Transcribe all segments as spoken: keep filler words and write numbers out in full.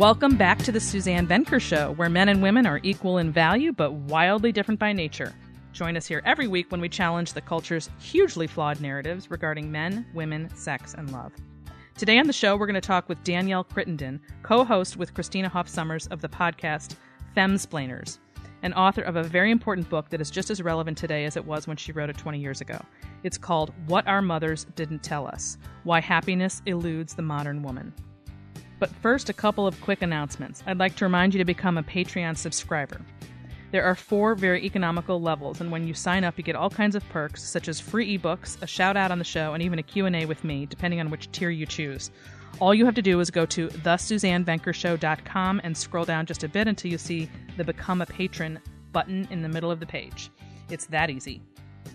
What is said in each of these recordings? Welcome back to the Suzanne Venker Show, where men and women are equal in value but wildly different by nature. Join us here every week when we challenge the culture's hugely flawed narratives regarding men, women, sex, and love. Today on the show, we're going to talk with Danielle Crittenden, co-host with Christina Hoff Sommers of the podcast Femsplainers, and author of a very important book that is just as relevant today as it was when she wrote it twenty years ago. It's called What Our Mothers Didn't Tell Us, Why Happiness Eludes the Modern Woman. But first, a couple of quick announcements. I'd like to remind you to become a Patreon subscriber. There are four very economical levels, and when you sign up, you get all kinds of perks, such as free ebooks, a shout-out on the show, and even a Q and A with me, depending on which tier you choose. All you have to do is go to the suzanne venker show dot com and scroll down just a bit until you see the Become a Patron button in the middle of the page. It's that easy.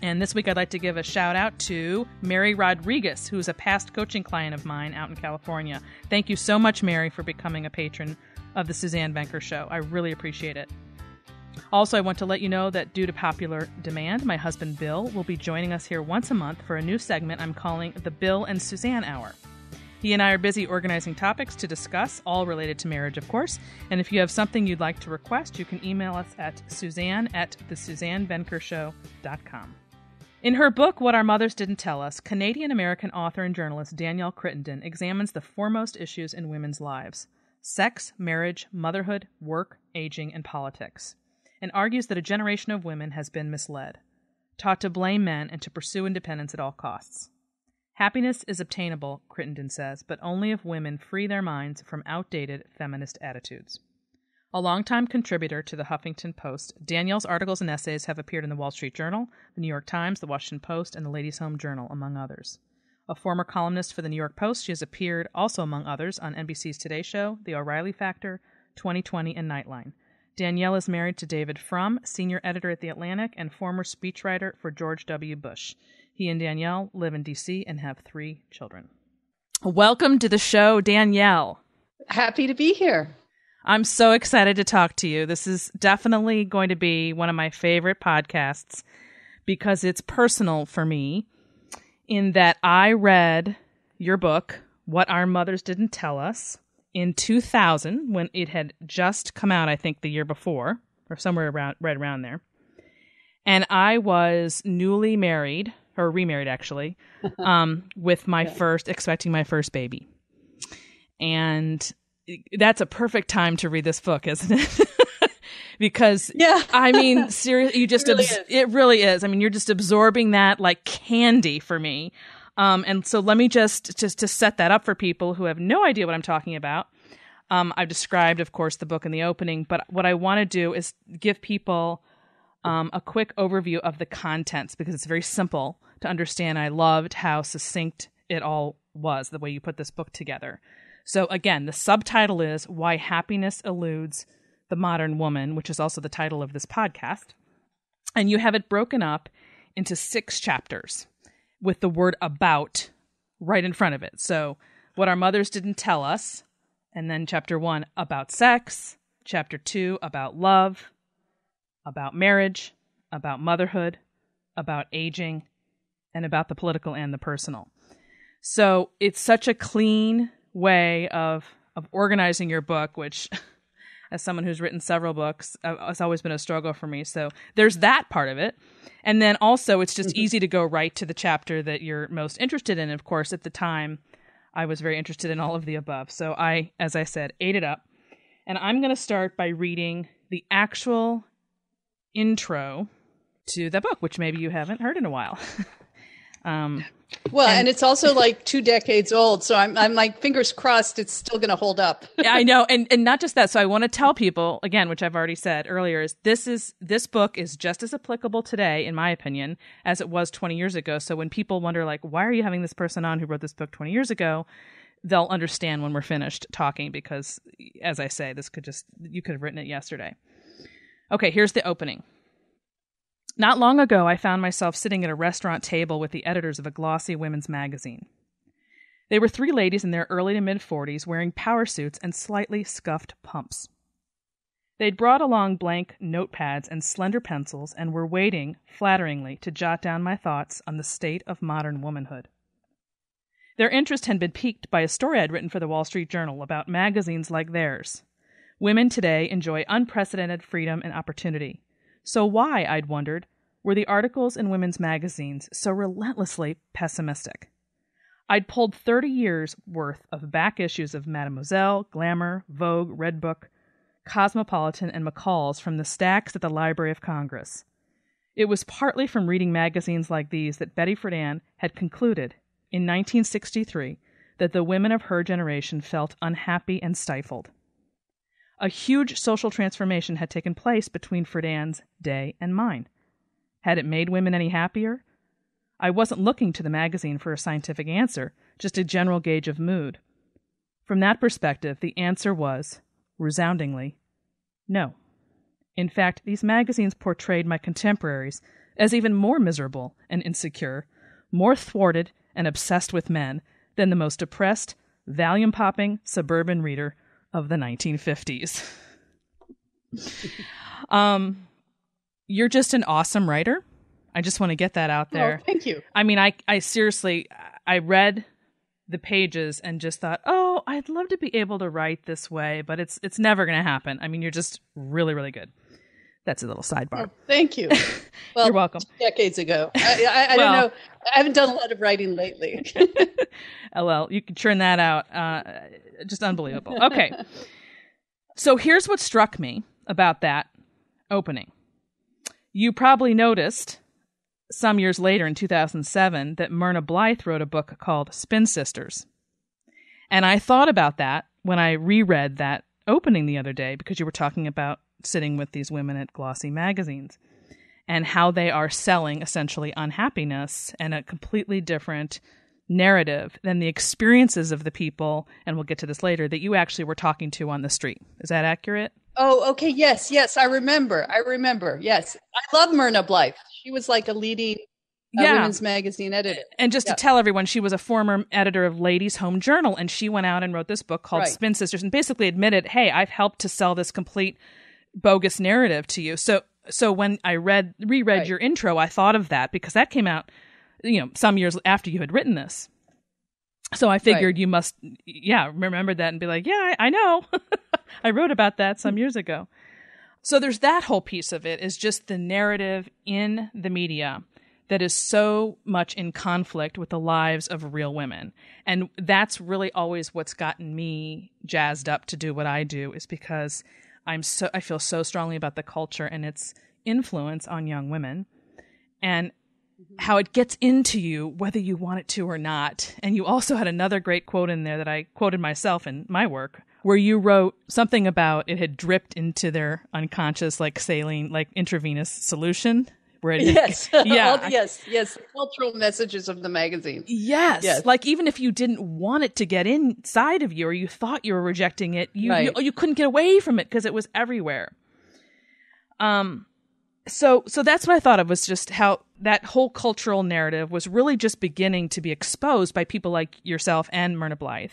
And this week I'd like to give a shout out to Mary Rodriguez, who's a past coaching client of mine out in California. Thank you so much, Mary, for becoming a patron of the Suzanne Venker Show. I really appreciate it. Also, I want to let you know that due to popular demand, my husband Bill will be joining us here once a month for a new segment I'm calling the Bill and Suzanne Hour. He and I are busy organizing topics to discuss, all related to marriage, of course. And if you have something you'd like to request, you can email us at Suzanne at the suzanne venker show dot com. In her book, What Our Mothers Didn't Tell Us, Canadian-American author and journalist Danielle Crittenden examines the foremost issues in women's lives: sex, marriage, motherhood, work, aging, and politics, and argues that a generation of women has been misled, taught to blame men and to pursue independence at all costs. Happiness is obtainable, Crittenden says, but only if women free their minds from outdated feminist attitudes. A longtime contributor to the Huffington Post, Danielle's articles and essays have appeared in the Wall Street Journal, the New York Times, the Washington Post, and the Ladies' Home Journal, among others. A former columnist for the New York Post, she has appeared, also among others, on N B C's Today Show, The O'Reilly Factor, twenty twenty, and Nightline. Danielle is married to David Frum, senior editor at The Atlantic and former speechwriter for George W. Bush. He and Danielle live in D C and have three children. Welcome to the show, Danielle. Happy to be here. I'm so excited to talk to you. This is definitely going to be one of my favorite podcasts because it's personal for me in that I read your book, What Our Mothers Didn't Tell Us, in two thousand, when it had just come out, I think the year before, or somewhere around right around there. And I was newly married, or remarried actually, um, with my yeah. first, expecting my first baby. And that's a perfect time to read this book, isn't it? Because, yeah. I mean, seriously, you just, it really, abs- it really is. I mean, you're just absorbing that like candy for me. Um, and so let me just, just to set that up for people who have no idea what I'm talking about. Um, I've described, of course, the book in the opening, but what I want to do is give people um, a quick overview of the contents because it's very simple to understand. I loved how succinct it all was, the way you put this book together. So again, the subtitle is Why Happiness Eludes the Modern Woman, which is also the title of this podcast. And you have it broken up into six chapters, with the word about right in front of it. So What Our Mothers Didn't Tell Us, and then chapter one, about sex, chapter two, about love, about marriage, about motherhood, about aging, and about the political and the personal. So it's such a clean way of, of organizing your book, which as someone who's written several books, it's always been a struggle for me. So there's that part of it. And then also, it's just easy to go right to the chapter that you're most interested in. Of course, at the time, I was very interested in all of the above. So I, as I said, ate it up. And I'm going to start by reading the actual intro to the book, which maybe you haven't heard in a while. um, well, and, and it's also like two decades old. So I'm, I'm like, fingers crossed, it's still going to hold up. I know. And, and not just that. So I want to tell people again, which I've already said earlier, is this is, this book is just as applicable today, in my opinion, as it was twenty years ago. So when people wonder like, why are you having this person on who wrote this book twenty years ago? They'll understand when we're finished talking, because as I say, this could just, you could have written it yesterday. Okay. Here's the opening. Not long ago, I found myself sitting at a restaurant table with the editors of a glossy women's magazine. They were three ladies in their early to mid-forties wearing power suits and slightly scuffed pumps. They'd brought along blank notepads and slender pencils and were waiting, flatteringly, to jot down my thoughts on the state of modern womanhood. Their interest had been piqued by a story I'd written for the Wall Street Journal about magazines like theirs. Women today enjoy unprecedented freedom and opportunity. So why, I'd wondered, were the articles in women's magazines so relentlessly pessimistic? I'd pulled thirty years' worth of back issues of Mademoiselle, Glamour, Vogue, Redbook, Cosmopolitan, and McCall's from the stacks at the Library of Congress. It was partly from reading magazines like these that Betty Friedan had concluded, in nineteen sixty-three, that the women of her generation felt unhappy and stifled. A huge social transformation had taken place between Friedan's day and mine. Had it made women any happier? I wasn't looking to the magazine for a scientific answer, just a general gauge of mood. From that perspective, the answer was, resoundingly, no. In fact, these magazines portrayed my contemporaries as even more miserable and insecure, more thwarted and obsessed with men than the most depressed, Valium-popping suburban reader of the nineteen fifties. um, you're just an awesome writer. I just want to get that out there. Oh, thank you. I mean, I, I seriously, I read the pages and just thought, oh, I'd love to be able to write this way, but it's it's never going to happen. I mean, you're just really, really good. That's a little sidebar. Oh, thank you. Well, you're welcome. Decades ago. I, I, I well, don't know. I haven't done a lot of writing lately. L L, you can churn that out. Uh, just unbelievable. Okay. So here's what struck me about that opening. You probably noticed some years later, in two thousand seven, that Myrna Blythe wrote a book called Spin Sisters. And I thought about that when I reread that opening the other day, because you were talking about sitting with these women at glossy magazines and how they are selling essentially unhappiness and a completely different narrative than the experiences of the people, and we'll get to this later, that you actually were talking to on the street. Is that accurate? Oh, okay. Yes, yes. I remember. I remember. Yes. I love Myrna Blythe. She was like a leading uh, yeah. women's magazine editor. And just yeah. to tell everyone, she was a former editor of Ladies' Home Journal, and she went out and wrote this book called right. Spin Sisters and basically admitted, hey, I've helped to sell this complete bogus narrative to you. So so when I read reread right. your intro, I thought of that because that came out, you know, some years after you had written this. So I figured right. you must, yeah, remember that and be like, yeah, I, I know. I wrote about that some years ago. So there's that whole piece of it is just the narrative in the media that is so much in conflict with the lives of real women. And that's really always what's gotten me jazzed up to do what I do, is because I'm so I feel so strongly about the culture and its influence on young women and how it gets into you whether you want it to or not. And you also had another great quote in there that I quoted myself in my work, where you wrote something about it had dripped into their unconscious, like saline, like intravenous solution. Where it yes. Had, yeah. All, yes. Yes. Cultural messages of the magazine. Yes. yes. Like even if you didn't want it to get inside of you or you thought you were rejecting it, you, right. you, you couldn't get away from it because it was everywhere. Um, So so that's what I thought of, was just how that whole cultural narrative was really just beginning to be exposed by people like yourself and Myrna Blythe.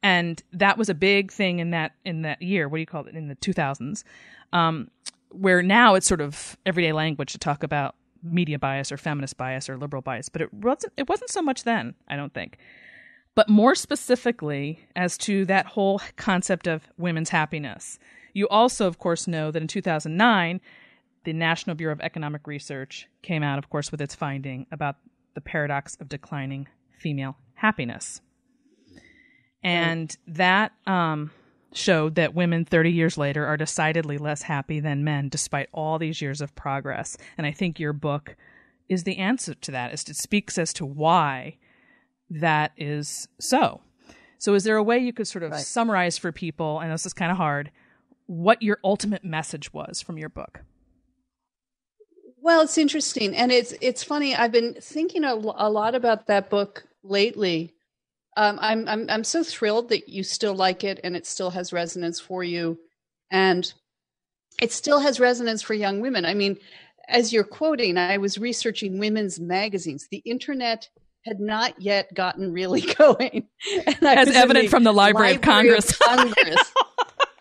And that was a big thing in that in that year, what do you call it, in the two thousands, um, where now it's sort of everyday language to talk about media bias or feminist bias or liberal bias. But it wasn't, it wasn't so much then, I don't think. But more specifically as to that whole concept of women's happiness. You also, of course, know that in two thousand nine... the National Bureau of Economic Research came out, of course, with its finding about the paradox of declining female happiness. And that um, showed that women thirty years later are decidedly less happy than men, despite all these years of progress. And I think your book is the answer to that. It speaks as to why that is so. So is there a way you could sort of right. summarize for people, and this is kind of hard, what your ultimate message was from your book? Well, it's interesting. And it's it's funny. I've been thinking a, a lot about that book lately. Um, I'm, I'm I'm so thrilled that you still like it and it still has resonance for you. And it still has resonance for young women. I mean, as you're quoting, I was researching women's magazines. The internet had not yet gotten really going. And I as evident from the Library, Library of Congress. Of Congress.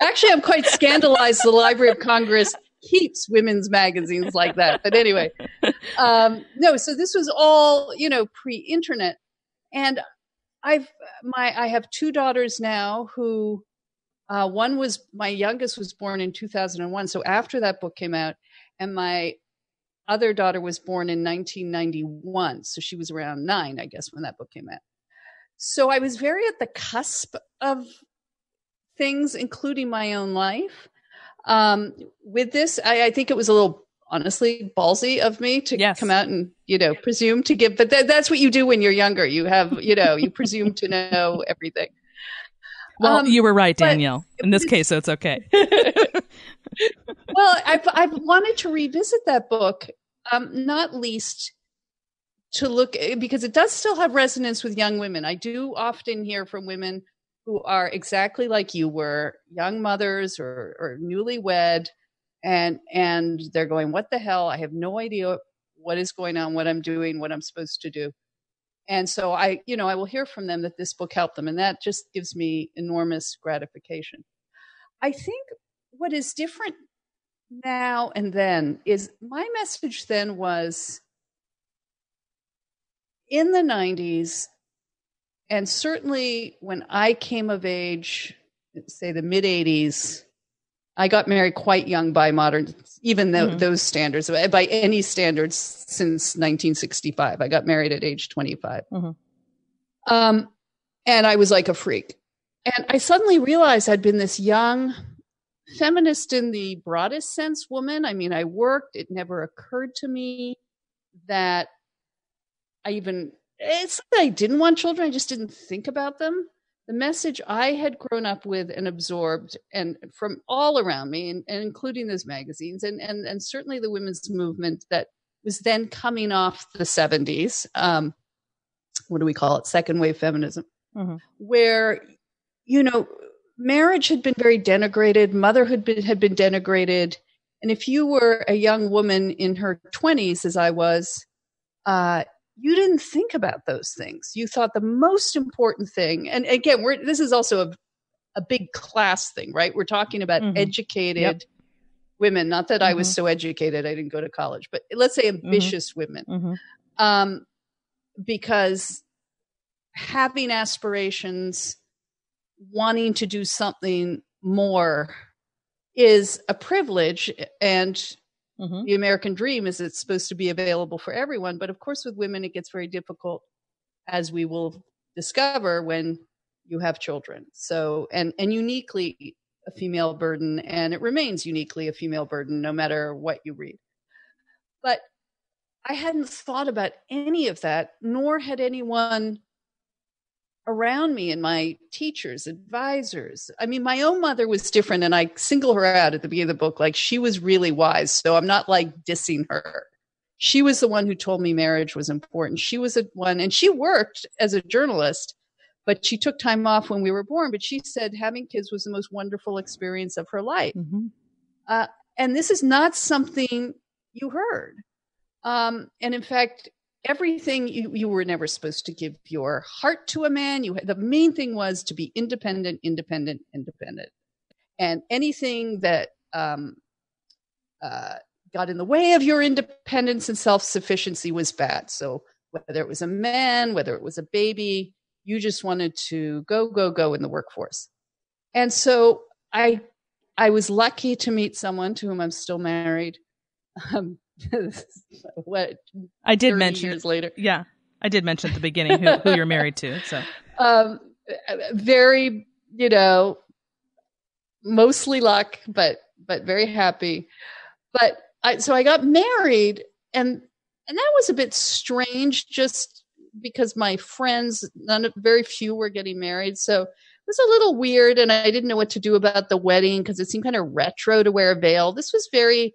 Actually, I'm quite scandalized the Library of Congress keeps women's magazines like that. But anyway, um, no, so this was all, you know, pre-internet. And I've my I have two daughters now who uh, one was my youngest was born in two thousand one, so after that book came out, and my other daughter was born in nineteen ninety-one, so she was around nine, I guess, when that book came out. So I was very at the cusp of things, including my own life. Um, with this, I, I think it was a little, honestly, ballsy of me to yes. come out and, you know, presume to give, but th- that's what you do when you're younger. You have, you know, you presume to know everything. Well, um, you were right, Danielle. In this case, that's okay. Well, I've, I've wanted to revisit that book, um, not least to look, because it does still have resonance with young women. I do often hear from women who are exactly like you were, young mothers or, or newlywed, and and they're going, what the hell? I have no idea what is going on, what I'm doing, what I'm supposed to do. And so I, you know, I will hear from them that this book helped them. And that just gives me enormous gratification. I think what is different now and then is my message then was in the nineties, and certainly when I came of age, say the mid eighties, I got married quite young by modern, even though mm-hmm. those standards, by any standards since nineteen sixty-five. I got married at age twenty-five. Mm-hmm. Um, and I was like a freak. And I suddenly realized I'd been this young feminist in the broadest sense woman. I mean, I worked. It never occurred to me that I even, it's not that I didn't want children. I just didn't think about them. The message I had grown up with and absorbed and from all around me, and, and including those magazines and, and, and certainly the women's movement that was then coming off the seventies. Um, what do we call it? Second wave feminism, mm-hmm. where, you know, marriage had been very denigrated. Motherhood been, had been denigrated. And if you were a young woman in her twenties, as I was, uh, you didn't think about those things. You thought the most important thing, and again, we're, this is also a, a big class thing, right? We're talking about mm-hmm. educated yep. women. Not that mm-hmm. I was so educated, I didn't go to college, but let's say ambitious mm-hmm. women. Mm-hmm. Um, because having aspirations, wanting to do something more is a privilege, and mm-hmm. the American dream is it's supposed to be available for everyone. But of course, with women, it gets very difficult, as we will discover when you have children. So, and, and uniquely a female burden, and it remains uniquely a female burden, no matter what you read. But I hadn't thought about any of that, nor had anyone around me and my teachers, advisors. I mean, my own mother was different, and I single her out at the beginning of the book. Like, she was really wise. So I'm not like dissing her. She was the one who told me marriage was important. She was the one, and she worked as a journalist, but she took time off when we were born. But she said having kids was the most wonderful experience of her life. Mm-hmm. Uh, and this is not something you heard. Um, and in fact, everything you, you were never supposed to give your heart to a man. You had, the main thing was to be independent, independent, independent, and anything that um, uh, got in the way of your independence and self-sufficiency was bad. So whether it was a man, whether it was a baby, you just wanted to go, go, go in the workforce. And so I, I was lucky to meet someone to whom I'm still married. Um, what I did mention years later. Yeah, I did mention at the beginning who, who you're married to. So, um, very, you know, mostly luck, but but very happy. But I, so I got married, and and that was a bit strange, just because my friends, none, very few were getting married, so it was a little weird, and I didn't know what to do about the wedding because it seemed kind of retro to wear a veil. This was very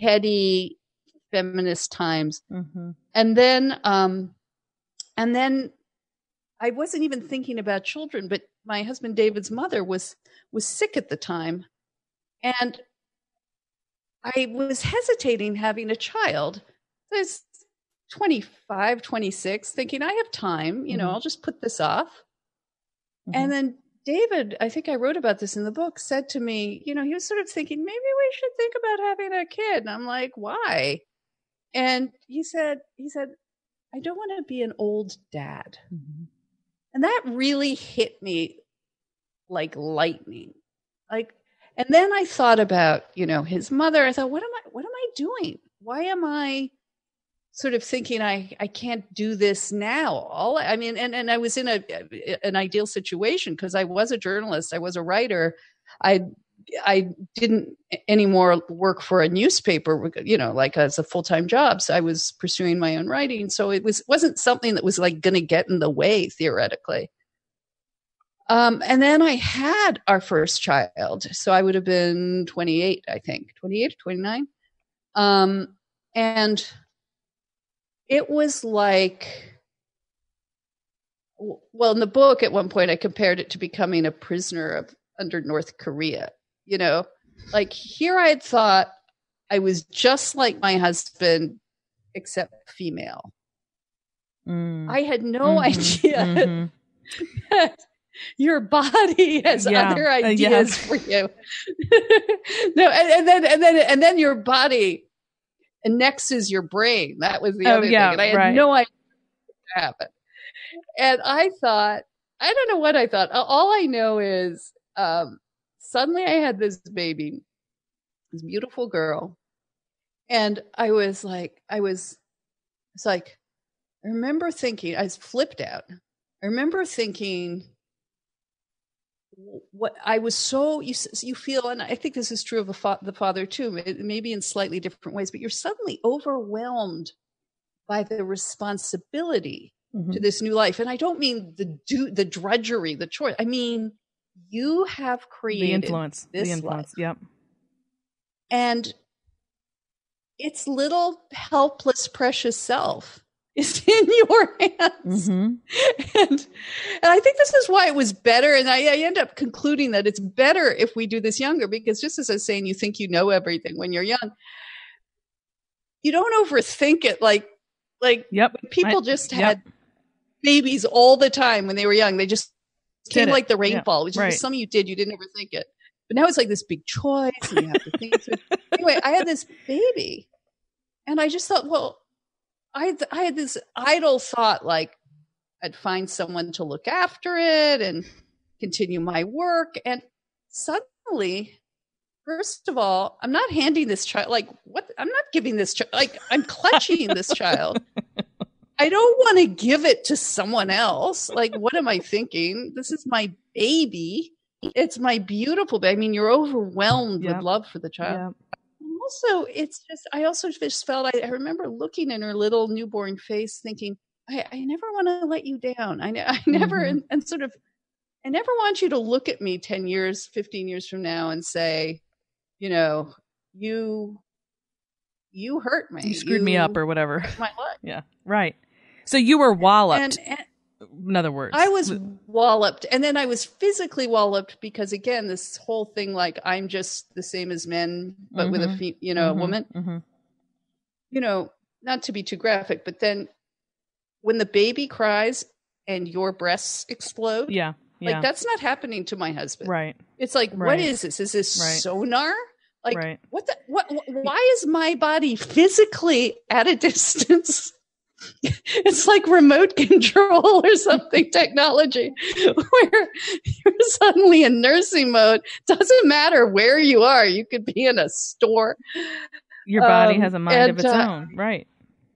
heady feminist times. Mm-hmm. And then, um, and then I wasn't even thinking about children, but my husband, David's mother was, was sick at the time. And I was hesitating having a child. I was twenty-five, twenty-six, thinking I have time, you know, mm-hmm. I'll just put this off. Mm-hmm. And then David, I think I wrote about this in the book, said to me, you know, he was sort of thinking, maybe we should think about having a kid. And I'm like, why? And he said, he said, I don't want to be an old dad. Mm-hmm. And that really hit me like lightning. Like, and then I thought about, you know, his mother. I thought, what am I, what am I doing? Why am I sort of thinking I, I can't do this now? All I mean, and, and I was in a, an ideal situation because I was a journalist. I was a writer. I, I didn't anymore work for a newspaper, you know, like as a full-time job. So I was pursuing my own writing. So it was, wasn't something that was like going to get in the way theoretically. Um, and then I had our first child. So I would have been twenty-eight, I think, twenty-eight, twenty-nine. Um, and it was like, well, in the book at one point, I compared it to becoming a prisoner of under North Korea. You know, like here I had thought I was just like my husband, except female. Mm. I had no mm-hmm. idea mm-hmm. that your body has yeah. other ideas uh, yeah. for you. No, and, and then and then and then your body annexes your brain. That was the oh, other yeah, thing. And I had right. no idea what happened. And I thought, I don't know what I thought. All I know is um suddenly I had this baby, this beautiful girl. And I was like, I was, it's like, I remember thinking, I was flipped out. I remember thinking what I was so, you, you feel, and I think this is true of a fa- the father too, maybe in slightly different ways, but you're suddenly overwhelmed by the responsibility mm-hmm. to this new life. And I don't mean the do the drudgery, the chore. I mean, you have created the influence, this the influence, life. Yep. And its little helpless, precious self is in your hands. Mm-hmm. And, and I think this is why it was better. And I, I end up concluding that it's better if we do this younger, because just as I was saying, you think you know everything when you're young, you don't overthink it. Like, like yep. people I, just had yep. babies all the time when they were young. They just, kind of like the rainfall, yeah, which right. is some of you did, you didn't overthink it. But now it's like this big choice and you have to think through. Anyway, I had this baby and I just thought, well, I, I had this idle thought, like I'd find someone to look after it and continue my work. And suddenly, first of all, I'm not handing this child, like what? I'm not giving this child, like I'm clutching this child. I don't want to give it to someone else. Like, what am I thinking? This is my baby. It's my beautiful baby. I mean, you're overwhelmed yeah. with love for the child. Yeah. Also, it's just, I also just felt, I, I remember looking in her little newborn face thinking, I, I never want to let you down. I, I never, mm-hmm. and, and sort of, I never want you to look at me ten years, fifteen years from now and say, you know, you, you hurt me. You screwed you, me up or whatever. My life. Yeah. Right. So you were walloped, and, and in other words. I was walloped. And then I was physically walloped because, again, this whole thing, like, I'm just the same as men, but mm-hmm. with a, fe- you know, mm-hmm. a woman. Mm-hmm. You know, not to be too graphic, but then when the baby cries and your breasts explode. Yeah. yeah. Like, that's not happening to my husband. Right. It's like, right. what is this? Is this right. sonar? Like, right. what the, what, why is my body physically at a distance? It's like remote control or something, technology, where you're suddenly in nursing mode. Doesn't matter where you are. You could be in a store. Your body um, has a mind and, of its uh, own. Right.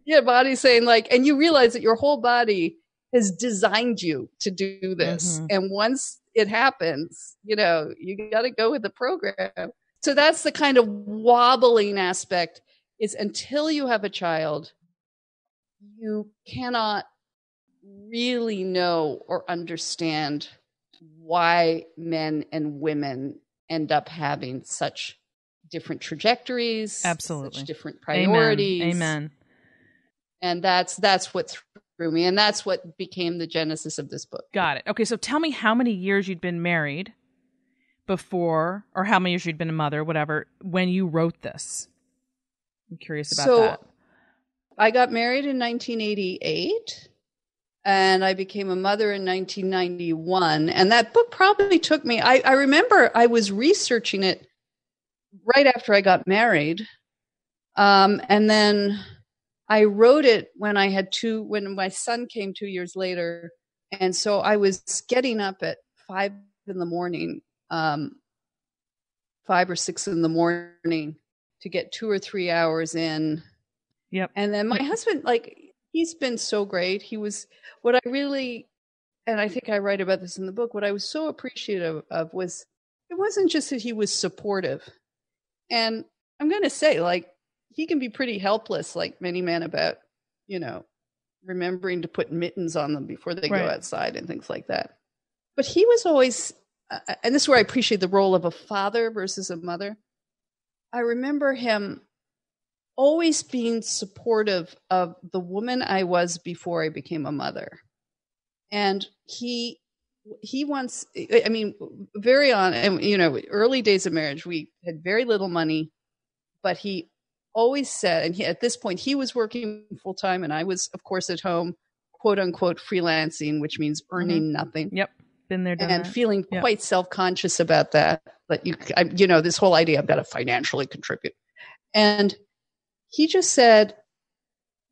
Yeah. Body's saying like, and you realize that your whole body has designed you to do this. Mm-hmm. And once it happens, you know, you got to go with the program. So that's the kind of wobbling aspect is until you have a child, you cannot really know or understand why men and women end up having such different trajectories, absolutely, such different priorities. Amen. Amen. And that's that's what threw me, and that's what became the genesis of this book. Got it. Okay, so tell me how many years you'd been married before, or how many years you'd been a mother, whatever, when you wrote this. I'm curious about so, that. I got married in nineteen eighty-eight and I became a mother in nineteen ninety-one. And that book probably took me, I, I remember I was researching it right after I got married. Um, and then I wrote it when I had two, when my son came two years later. And so I was getting up at five in the morning, um, five or six in the morning to get two or three hours in. Yep. And then my husband, like, he's been so great. He was, what I really, and I think I write about this in the book, what I was so appreciative of was, it wasn't just that he was supportive. And I'm going to say, like, he can be pretty helpless, like many men, about, you know, remembering to put mittens on them before they right. go outside and things like that. But he was always, uh, and this is where I appreciate the role of a father versus a mother. I remember him always being supportive of the woman I was before I became a mother. And he, he once, I mean, very on, and you know, early days of marriage, we had very little money, but he always said, and he, at this point he was working full time and I was of course at home, quote unquote, freelancing, which means earning mm-hmm. nothing. Yep. Been there, done and that. Feeling yep. quite self-conscious about that. But you, I, you know, this whole idea, I've got to financially contribute. And he just said,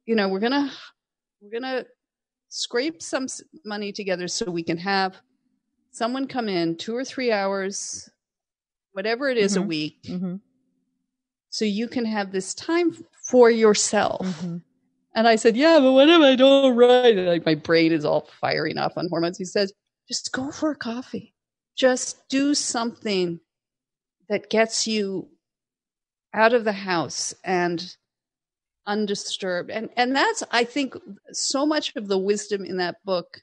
you know, we're going to, we're going to scrape some money together so we can have someone come in two or three hours, whatever it is mm-hmm. a week. Mm-hmm. So you can have this time for yourself. Mm-hmm. And I said, yeah, but what if I don't write? Like my brain is all firing off on hormones. He says, just go for a coffee. Just do something that gets you out of the house and undisturbed. And and that's, I think, so much of the wisdom in that book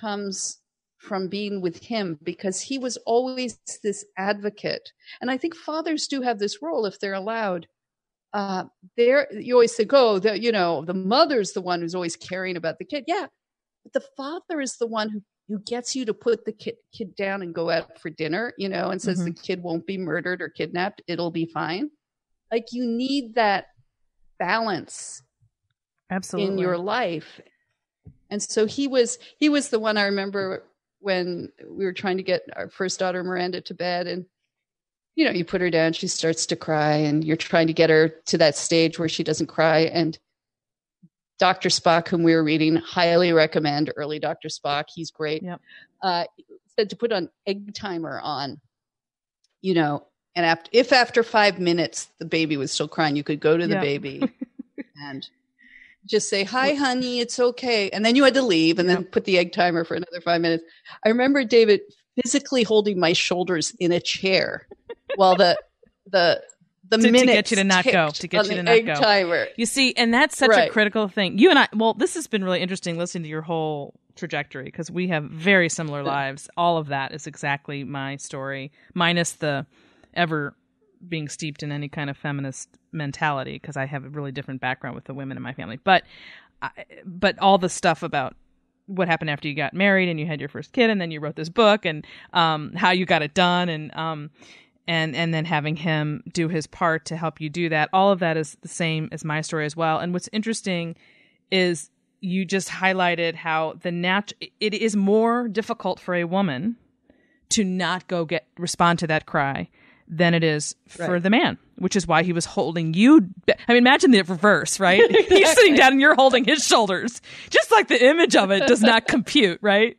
comes from being with him, because he was always this advocate. And I think fathers do have this role if they're allowed. Uh, they're, you always say, oh, the, you know, the mother's the one who's always caring about the kid. Yeah, but the father is the one who, who gets you to put the kid, kid down and go out for dinner, you know, and says mm-hmm. the kid won't be murdered or kidnapped. It'll be fine. Like you need that balance absolutely in your life. And so he was, he was the one I remember when we were trying to get our first daughter, Miranda, to bed, and, you know, you put her down, she starts to cry, and you're trying to get her to that stage where she doesn't cry. And Doctor Spock, whom we were reading, highly recommend early Doctor Spock. He's great. Yep. Uh, said to put an egg timer on, you know, and after, if after five minutes the baby was still crying, you could go to the yep. baby and just say, hi, honey, it's okay. And then you had to leave and yep. then put the egg timer for another five minutes. I remember David physically holding my shoulders in a chair while the the the to, minutes to get you to not go to get you to not go timer. You see, and that's such right. a critical thing. You and I, well, this has been really interesting listening to your whole trajectory, because we have very similar lives. All of that is exactly my story, minus the ever being steeped in any kind of feminist mentality, because I have a really different background with the women in my family. But but all the stuff about what happened after you got married and you had your first kid, and then you wrote this book, and um, how you got it done, and um, and and then having him do his part to help you do that. All of that is the same as my story as well. And what's interesting is you just highlighted how the nat- it is more difficult for a woman to not go get respond to that cry than it is for right. the man, which is why he was holding you. Be- I mean, imagine the reverse, right? Exactly. He's sitting down and you're holding his shoulders. Just like the image of it does not compute, right?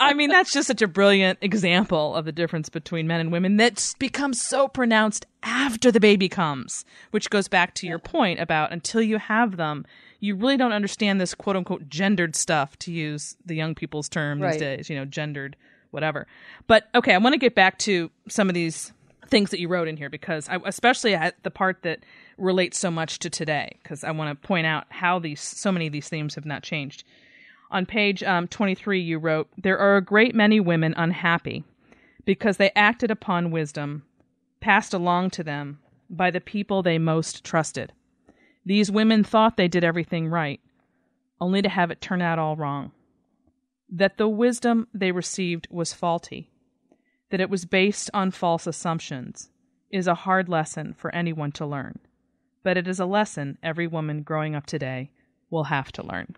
I mean, that's just such a brilliant example of the difference between men and women that's become so pronounced after the baby comes, which goes back to yeah. your point about until you have them, you really don't understand this quote unquote gendered stuff, to use the young people's term right. these days, you know, gendered whatever. But okay, I want to get back to some of these things that you wrote in here, because I, especially I, the part that relates so much to today, because I want to point out how these so many of these themes have not changed. On page um, twenty-three, you wrote, "There are a great many women unhappy because they acted upon wisdom passed along to them by the people they most trusted. These women thought they did everything right, only to have it turn out all wrong. That the wisdom they received was faulty, that it was based on false assumptions, is a hard lesson for anyone to learn, but it is a lesson every woman growing up today will have to learn."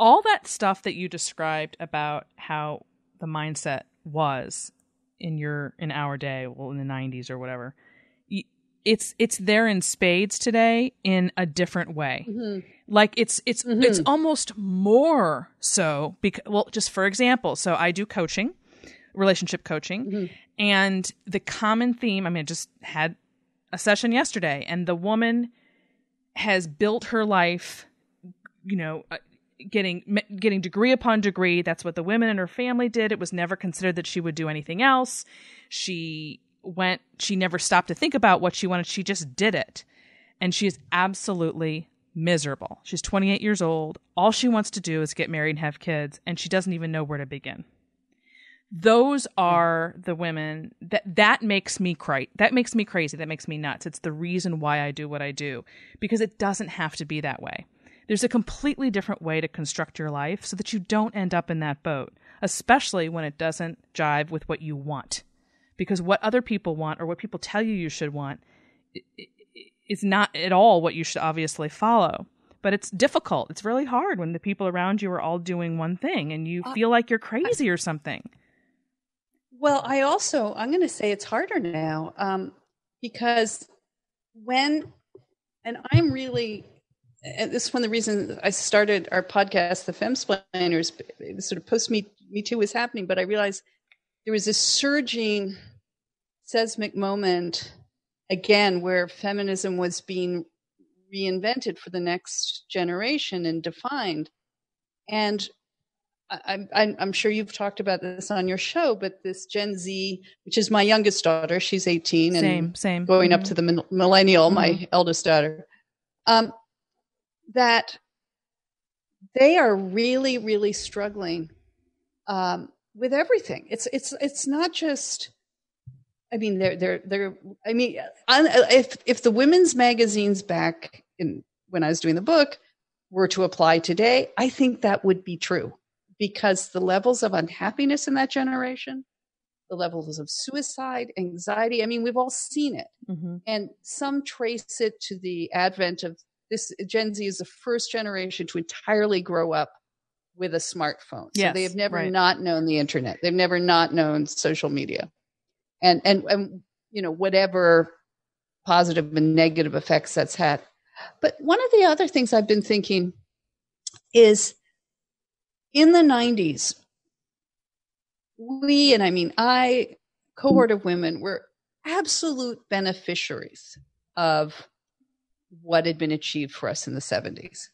All that stuff that you described about how the mindset was in your in our day, well, in the nineties or whatever, it's it's there in spades today in a different way. Mm-hmm. Like it's it's mm-hmm. it's almost more so because, well, just for example, so I do coaching, relationship coaching, mm-hmm. and the common theme, I mean, I just had a session yesterday, and the woman has built her life, you know, getting getting degree upon degree. That's what the women in her family did. It was never considered that she would do anything else. She went, she never stopped to think about what she wanted. She just did it. And she is absolutely miserable. She's twenty-eight years old. All she wants to do is get married and have kids. And she doesn't even know where to begin. Those are the women that, that makes me cry. That makes me crazy. That makes me nuts. It's the reason why I do what I do, because it doesn't have to be that way. There's a completely different way to construct your life so that you don't end up in that boat, especially when it doesn't jive with what you want. Because what other people want or what people tell you you should want is not at all what you should obviously follow. But it's difficult. It's really hard when the people around you are all doing one thing and you feel like you're crazy or something. Well, I also, I'm going to say it's harder now um, because when, and I'm really... And this is one of the reasons I started our podcast, The Femsplainers, sort of post Me, Me Too was happening, but I realized there was this surging seismic moment again where feminism was being reinvented for the next generation and defined. And I'm, I'm, I'm sure you've talked about this on your show, but this Gen Z, which is my youngest daughter, she's eighteen, and same, same. going mm-hmm. up to the millennial, mm-hmm. my eldest daughter. Um, that they are really, really struggling um, with everything. It's, it's, it's not just, I mean, they're, they're, they're, I mean, I, if, if the women's magazines back in, when I was doing the book were to apply today, I think that would be true, because the levels of unhappiness in that generation, the levels of suicide, anxiety, I mean, we've all seen it. Mm-hmm. And some trace it to the advent of, this Gen Z is the first generation to entirely grow up with a smartphone. Yes, so they have never right. not known the internet. They've never not known social media. And, and, and, you know, whatever positive and negative effects that's had. But one of the other things I've been thinking is in the nineties, we, and I mean, I, cohort of women were absolute beneficiaries of what had been achieved for us in the seventies.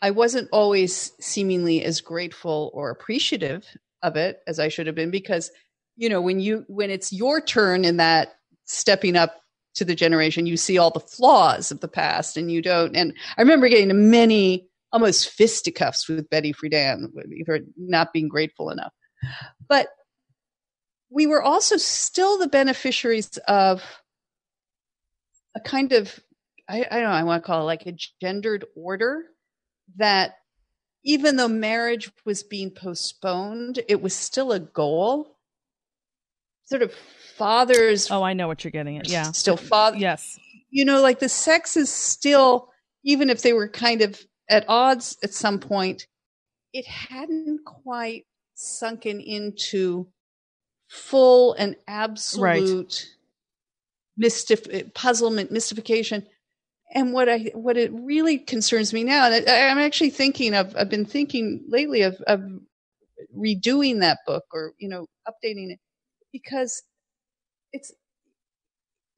I wasn't always seemingly as grateful or appreciative of it as I should have been, because, you know, when you, when it's your turn in that stepping up to the generation, you see all the flaws of the past and you don't. And I remember getting to many almost fisticuffs with Betty Friedan for not being grateful enough. But we were also still the beneficiaries of a kind of, I, I don't know, I want to call it like a gendered order, that even though marriage was being postponed, it was still a goal. Sort of fathers. Oh, I know what you're getting at. Yeah. Still father. Yes. You know, like the sexes still, even if they were kind of at odds at some point, it hadn't quite sunken into full and absolute right. mystif- puzzlement, mystification. And what I what it really concerns me now, and I, I'm actually thinking of, I've been thinking lately of, of redoing that book, or, you know, updating it, because it's,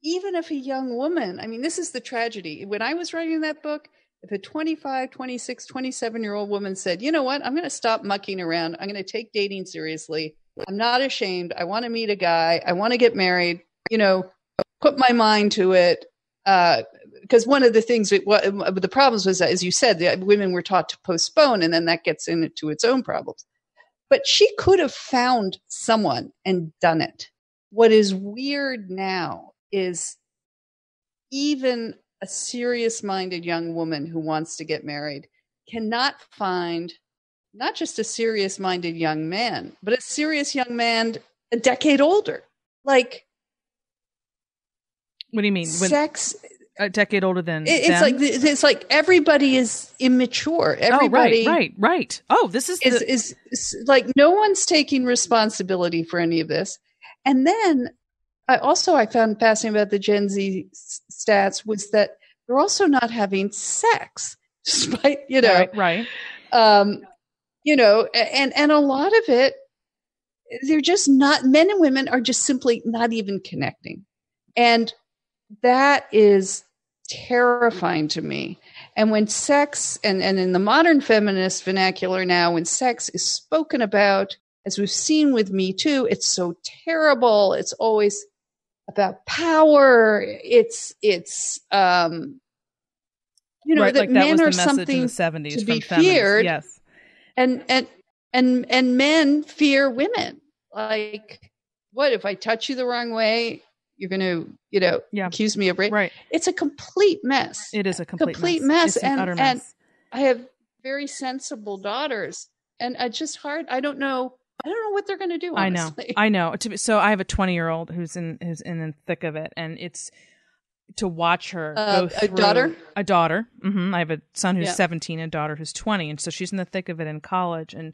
even if a young woman, I mean, this is the tragedy. When I was writing that book, if a twenty-five, twenty-six, twenty-seven year old woman said, you know what, I'm going to stop mucking around. I'm going to take dating seriously. I'm not ashamed. I want to meet a guy. I want to get married, you know, put my mind to it. Uh, Because one of the things, it, what, the problems was that, as you said, the women were taught to postpone, and then that gets into its own problems. But she could have found someone and done it. What is weird now is even a serious-minded young woman who wants to get married cannot find not just a serious-minded young man, but a serious young man a decade older. Like, what do you mean? When- sex... A decade older than it's them? like it's like everybody is immature. Everybody, oh, right, right, right. Oh, this is is, the- is is like no one's taking responsibility for any of this. And then I also I found fascinating about the Gen Z stats was that they're also not having sex, despite, you know, right, right. Um, you know, and, and a lot of it, they're just not, men and women are just simply not even connecting. And that is terrifying to me. And when sex, and, and in the modern feminist vernacular now, when sex is spoken about, as we've seen with Me Too, it's so terrible. It's always about power. It's, it's, um, you know, right, that, like that men was the are message something in the seventies to from be feminists. Feared. Yes. And, and, and, and men fear women. Like, what if I touch you the wrong way? You're going to, you know, yeah. accuse me of rape. Right. It's a complete mess. It is a complete, complete mess. mess. It's and, an utter mess. And I have very sensible daughters, and it's just hard. I don't know. I don't know what they're going to do. Honestly. I know. I know. So I have a twenty year old who's in, who's in the thick of it, and it's to watch her uh, go through a daughter, a daughter. Mm-hmm. I have a son who's yeah. seventeen, a daughter who's twenty. And so she's in the thick of it in college, and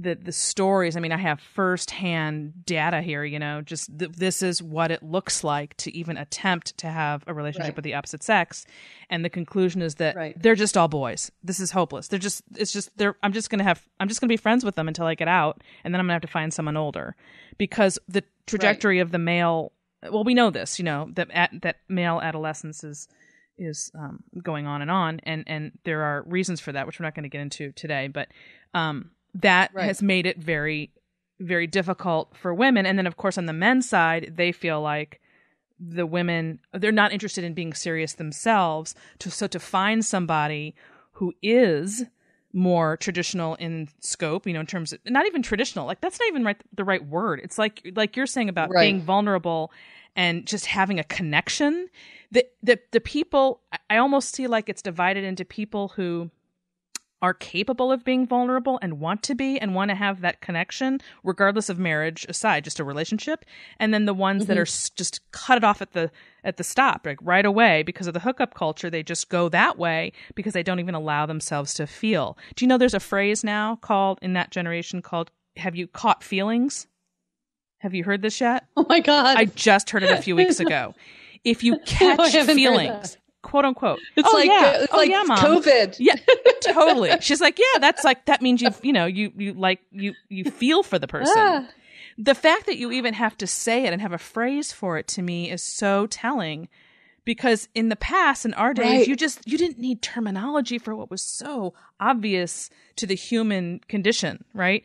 the the stories, I mean, I have firsthand data here, you know, just th- this is what it looks like to even attempt to have a relationship right. with the opposite sex. And the conclusion is that right. they're just all boys. This is hopeless. They're just, it's just, they're, I'm just going to have, I'm just going to be friends with them until I get out. And then I'm gonna have to find someone older, because the trajectory right. of the male, well, we know this, you know, that, at, that male adolescence is, is um, going on and on. And, and there are reasons for that, which we're not going to get into today, but, um, that right. has made it very, very difficult for women. And then, of course, on the men's side, they feel like the women, they're not interested in being serious themselves. To, so to find somebody who is more traditional in scope, you know, in terms of, not even traditional, like that's not even right, the right word. It's like, like you're saying about right. being vulnerable and just having a connection. The, the, the people, I almost see like it's divided into people who are capable of being vulnerable and want to be and want to have that connection, regardless of marriage aside, just a relationship. And then the ones mm-hmm. that are just cut it off at the at the stop, like right away, because of the hookup culture, they just go that way because they don't even allow themselves to feel. Do you know there's a phrase now called, in that generation, called, have you caught feelings? Have you heard this yet? Oh my God. I just heard it a few weeks ago. If you catch no, feelings, quote unquote. It's oh, like, yeah. It's oh, like yeah, Mom. COVID. Yeah, totally. She's like, yeah, that's like, that means you've, you know, you, you like, you, you feel for the person. Ah. The fact that you even have to say it and have a phrase for it, to me, is so telling, because in the past, in our days, right. you just, you didn't need terminology for what was so obvious to the human condition, right?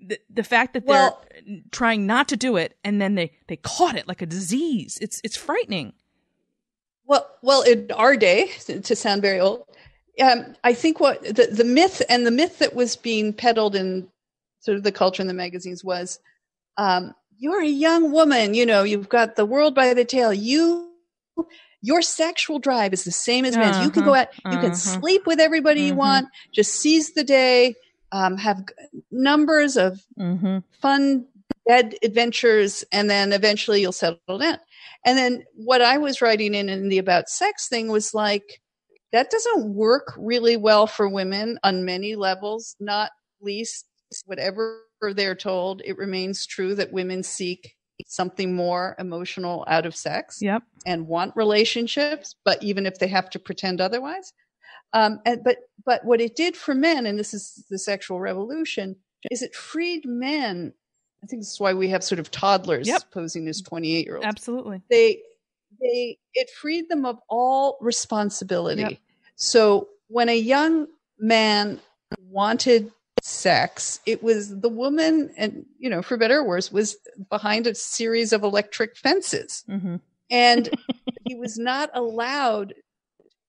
The, the fact that well, they're trying not to do it, and then they, they caught it like a disease. It's, it's frightening. Well, well, in our day, to sound very old, um, I think what the, the myth and the myth that was being peddled in sort of the culture and the magazines was, um, you're a young woman, you know, you've got the world by the tail. You, your sexual drive is the same as men's. Uh-huh, you can go out, you uh-huh. can sleep with everybody mm-hmm. you want, just seize the day, um, have numbers of mm-hmm. fun, bed adventures, and then eventually you'll settle down. And then what I was writing in, in the about sex thing was like, that doesn't work really well for women on many levels, not least whatever they're told. It remains true that women seek something more emotional out of sex yep. and want relationships, but even if they have to pretend otherwise. Um, and, but, but what it did for men, and this is the sexual revolution, is it freed men. I think this is why we have sort of toddlers yep. posing as twenty-eight year olds. Absolutely. They, they, it freed them of all responsibility. Yep. So when a young man wanted sex, it was the woman, and, you know, for better or worse, was behind a series of electric fences. Mm-hmm. And he was not allowed.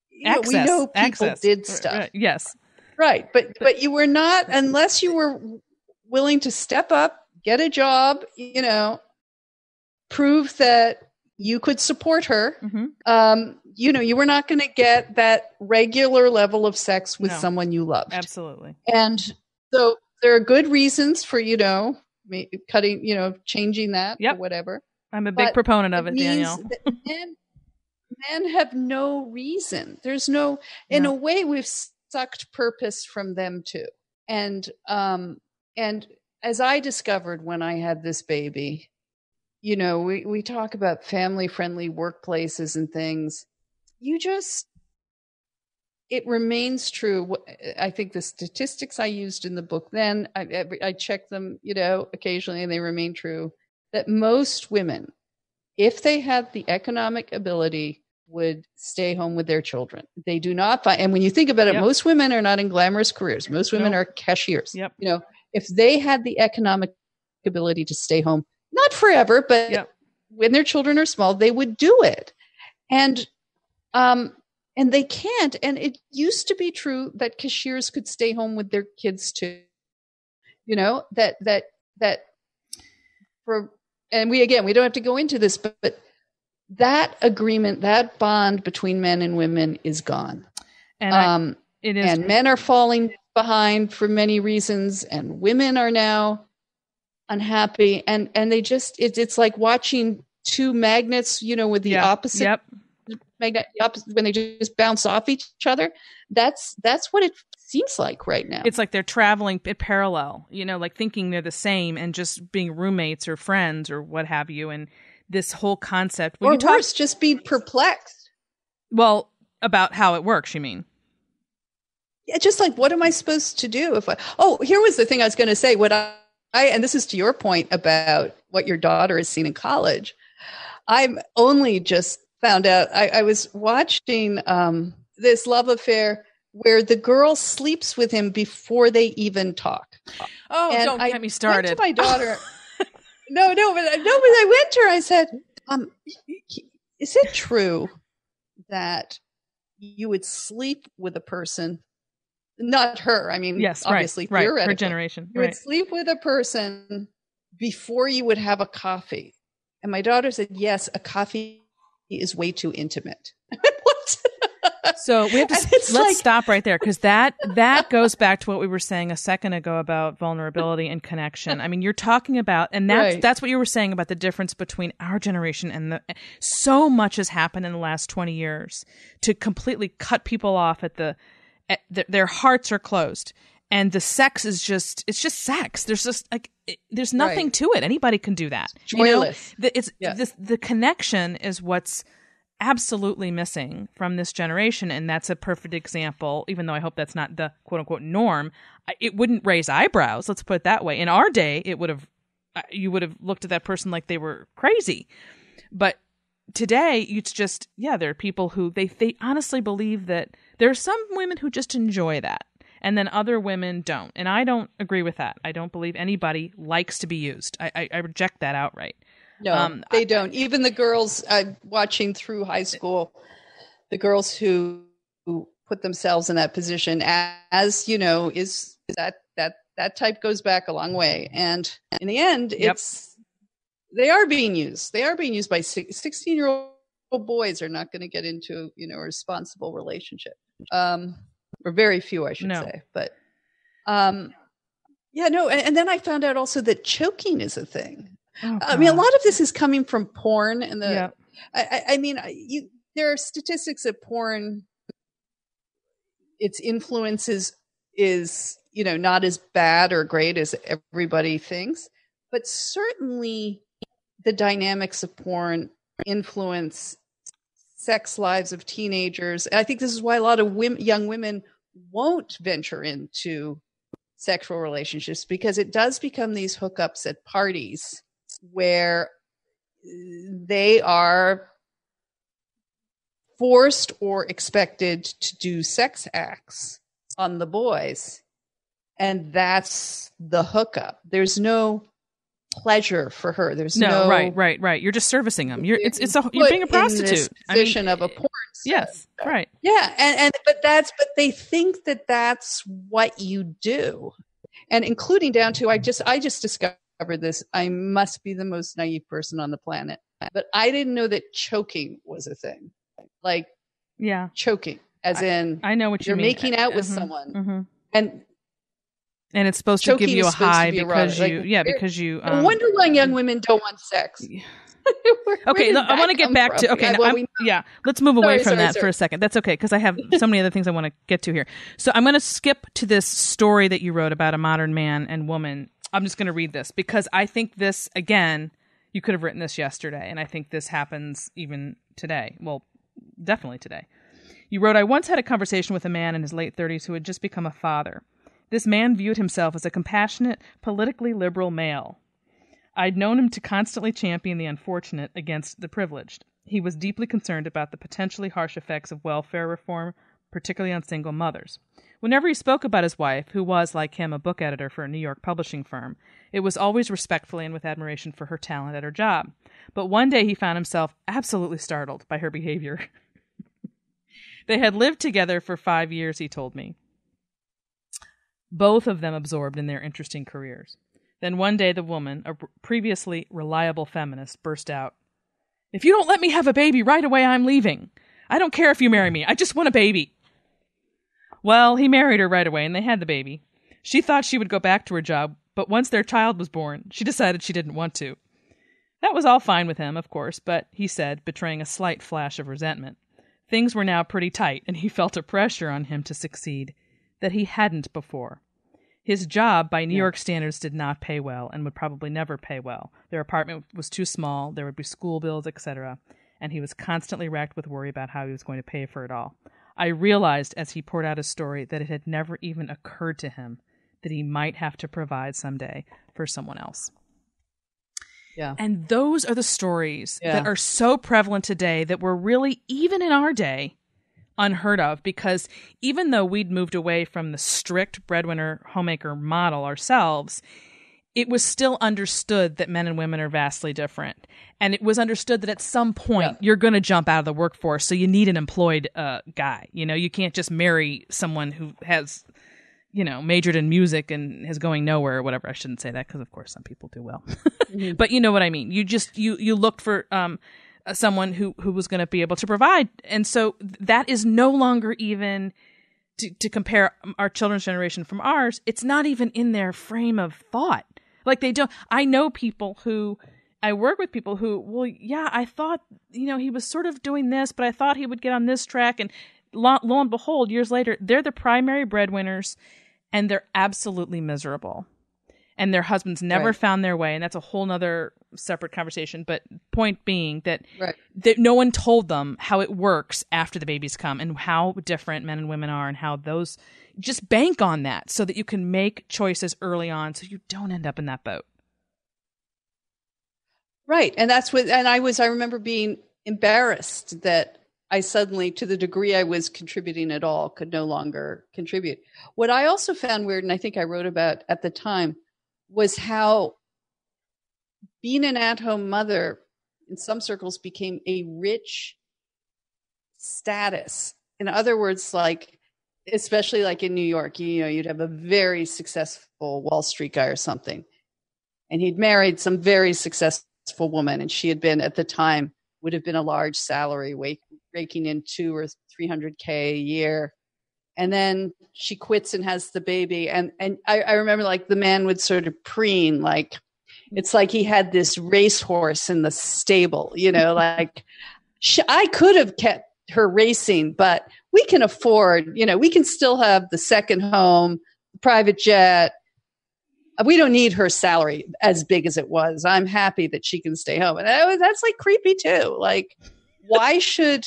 You access, know, we know people access. Did stuff. Right, right. Yes. Right. But, but you were not, unless you were willing to step up, get a job, you know, prove that you could support her. Mm-hmm. Um, you know, you were not going to get that regular level of sex with no. someone you loved. Absolutely. And so there are good reasons for, you know, cutting, you know, changing that yep. or whatever. I'm a big but proponent of it, it Danielle. men, men have no reason. There's no, in no. a way, we've sucked purpose from them too. And, um, and, as I discovered when I had this baby, you know, we, we talk about family friendly workplaces and things. you just, it remains true. I think the statistics I used in the book then, I, I check them, you know, occasionally, and they remain true, that most women, if they had the economic ability, would stay home with their children. They do not find, and when you think about it, yep. most women are not in glamorous careers. Most women nope. are cashiers. Yep. You know, if they had the economic ability to stay home, not forever, but yep. when their children are small, they would do it. And, um, and they can't. And it used to be true that cashiers could stay home with their kids too. You know, that, that, that for, and we, again, we don't have to go into this, but, but that agreement, that bond between men and women is gone. And, um, I, it is, and men are falling behind for many reasons, and women are now unhappy. And, and they just, it, it's like watching two magnets, you know, with the yep, opposite, yep. magnet, the opposite, when they just bounce off each other. That's, that's what it seems like right now. It's like they're traveling in parallel, you know, like thinking they're the same and just being roommates or friends or what have you. And this whole concept. When or you worse, talk- just be perplexed. Well, about how it works, you mean? Yeah, just like, what am I supposed to do? If I, oh, here was the thing I was going to say. What I, I, and this is to your point about what your daughter has seen in college. I'm only just found out. I, I was watching um, this love affair where the girl sleeps with him before they even talk. Oh, and don't get I me started. My daughter. No, no, but no, but I went to her. I said, um, is it true that you would sleep with a person? Not her. I mean, yes, obviously, right, theoretically. Her generation. You right. would sleep with a person before you would have a coffee. And my daughter said, yes, a coffee is way too intimate. What? So we have to, let's like, stop right there, because that that goes back to what we were saying a second ago about vulnerability and connection. I mean, you're talking about, and that's right. that's what you were saying about the difference between our generation and the. So much has happened in the last twenty years to completely cut people off at the, at the their hearts are closed, and the sex is just it's just sex. There's just like it, there's nothing right. to it. Anybody can do that. It's joyless. You know, the, it's yes. this, the connection is what's absolutely missing from this generation, and that's a perfect example, even though I hope that's not the quote-unquote norm. It wouldn't raise eyebrows, let's put it that way. In our day, it would have you would have looked at that person like they were crazy, but today it's just yeah there are people who they they honestly believe that there are some women who just enjoy that, and then other women don't, and I don't agree with that. I don't believe anybody likes to be used. I, I, I reject that outright. No, um, they don't. I, Even the girls I'm watching through high school, the girls who, who put themselves in that position, as, as you know, is that that that type goes back a long way. And in the end, yep. it's they are being used. They are being used by sixteen-year-old boys are not going to get into, you know, a responsible relationship, um, or very few, I should no. say. But um, yeah, no. And, and then I found out also that choking is a thing. Oh, I mean, a lot of this is coming from porn, and the. Yeah. I, I mean, you, there are statistics that porn, its influence is, is you know not as bad or great as everybody thinks, but certainly the dynamics of porn influence sex lives of teenagers. And I think this is why a lot of women, young women, won't venture into sexual relationships, because it does become these hookups at parties, where they are forced or expected to do sex acts on the boys. And that's the hookup. There's no pleasure for her. There's no, no right, right, right. You're just servicing them. You're it's it's a, you're being a prostitute. In this position I mean, of a porn star. Yes, right. Yeah, and and but that's but they think that that's what you do, and including down to I just I just discovered. This, I must be the most naive person on the planet, but I didn't know that choking was a thing. Like, yeah, choking, as I, in I know what you you're mean. Making out with mm-hmm, someone, mm-hmm. and and it's supposed to give you a high be because erotic. you, like, yeah, because you. Um, I wonder why young women don't want sex. Yeah. where, okay, where I want to get back from? to okay, yeah, well, we yeah let's move sorry, away from sorry, that sorry. for a second. That's okay, because I have so many other things I want to get to here. So I'm going to skip to this story that you wrote about a modern man and woman. I'm just going to read this because I think this, again, you could have written this yesterday, and I think this happens even today. Well, definitely today. You wrote, I once had a conversation with a man in his late thirties who had just become a father. This man viewed himself as a compassionate, politically liberal male. I'd known him to constantly champion the unfortunate against the privileged. He was deeply concerned about the potentially harsh effects of welfare reform, particularly on single mothers. Whenever he spoke about his wife, who was, like him, a book editor for a New York publishing firm, it was always respectfully and with admiration for her talent at her job. But one day he found himself absolutely startled by her behavior. They had lived together for five years, he told me. Both of them absorbed in their interesting careers. Then one day the woman, a previously reliable feminist, burst out, "If you don't let me have a baby right away, I'm leaving. I don't care if you marry me. I just want a baby." Well, he married her right away, and they had the baby. She thought she would go back to her job, but once their child was born, she decided she didn't want to. That was all fine with him, of course, but, he said, betraying a slight flash of resentment, things were now pretty tight, and he felt a pressure on him to succeed that he hadn't before. His job, by New yeah. York standards, did not pay well and would probably never pay well. Their apartment was too small, there would be school bills, et cetera, and he was constantly racked with worry about how he was going to pay for it all. I realized as he poured out his story that it had never even occurred to him that he might have to provide someday for someone else. Yeah. And those are the stories yeah. that are so prevalent today that were really, even in our day, unheard of, because even though we'd moved away from the strict breadwinner homemaker model ourselves, it was still understood that men and women are vastly different. And it was understood that at some point yeah. you're going to jump out of the workforce. So you need an employed uh, guy. You know, you can't just marry someone who has, you know, majored in music and is going nowhere or whatever. I shouldn't say that because, of course, some people do well. mm-hmm. But you know what I mean. You just you you looked for um someone who, who was going to be able to provide. And so that is no longer even, to, to compare our children's generation from ours, it's not even in their frame of thought. Like they don't, I know people who, I work with people who, well, yeah, I thought, you know, he was sort of doing this, but I thought he would get on this track. And lo, lo and behold, years later, they're the primary breadwinners and they're absolutely miserable. And their husbands never right. found their way. And that's a whole nother separate conversation. But point being that, right. that no one told them how it works after the babies come and how different men and women are and how those just bank on that so that you can make choices early on so you don't end up in that boat. Right. And that's what, and I was, I remember being embarrassed that I suddenly, to the degree I was contributing at all, could no longer contribute. What I also found weird, and I think I wrote about at the time, was how being an at-home mother in some circles became a rich status. In other words, like, especially like in New York, you know, you'd have a very successful Wall Street guy or something, and he'd married some very successful woman. And she had been, at the time, would have been a large salary, wake, raking in two or three hundred K a year. And then she quits and has the baby. And and I, I remember, like, the man would sort of preen, like, it's like he had this racehorse in the stable, you know, like, she, I could have kept her racing, but we can afford, you know, we can still have the second home, the private jet. We don't need her salary as big as it was. I'm happy that she can stay home. And that was, that's, like, creepy, too. Like, why should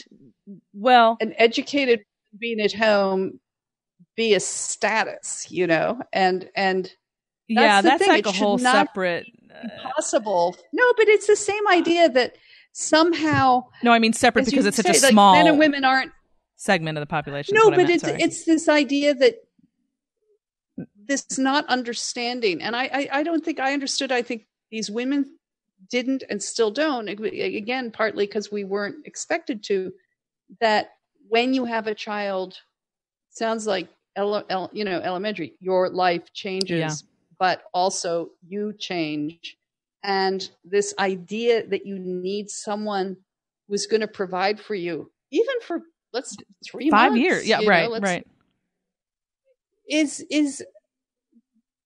well an educated being at home be a status, you know, and and that's yeah, the that's thing. Like it a whole separate impossible. Uh, no, but it's the same idea that somehow. No, I mean separate because it's say, such a like small men and women aren't segment of the population. No, but it's Sorry. it's this idea that this not understanding, and I, I I don't think I understood. I think these women didn't and still don't. Again, partly because we weren't expected to. That when you have a child, sounds like, ele- ele- you know, elementary, your life changes, yeah. but also you change. And this idea that you need someone who's going to provide for you, even for, let's three Five months. Five years. Yeah, right, know, right. Is, is,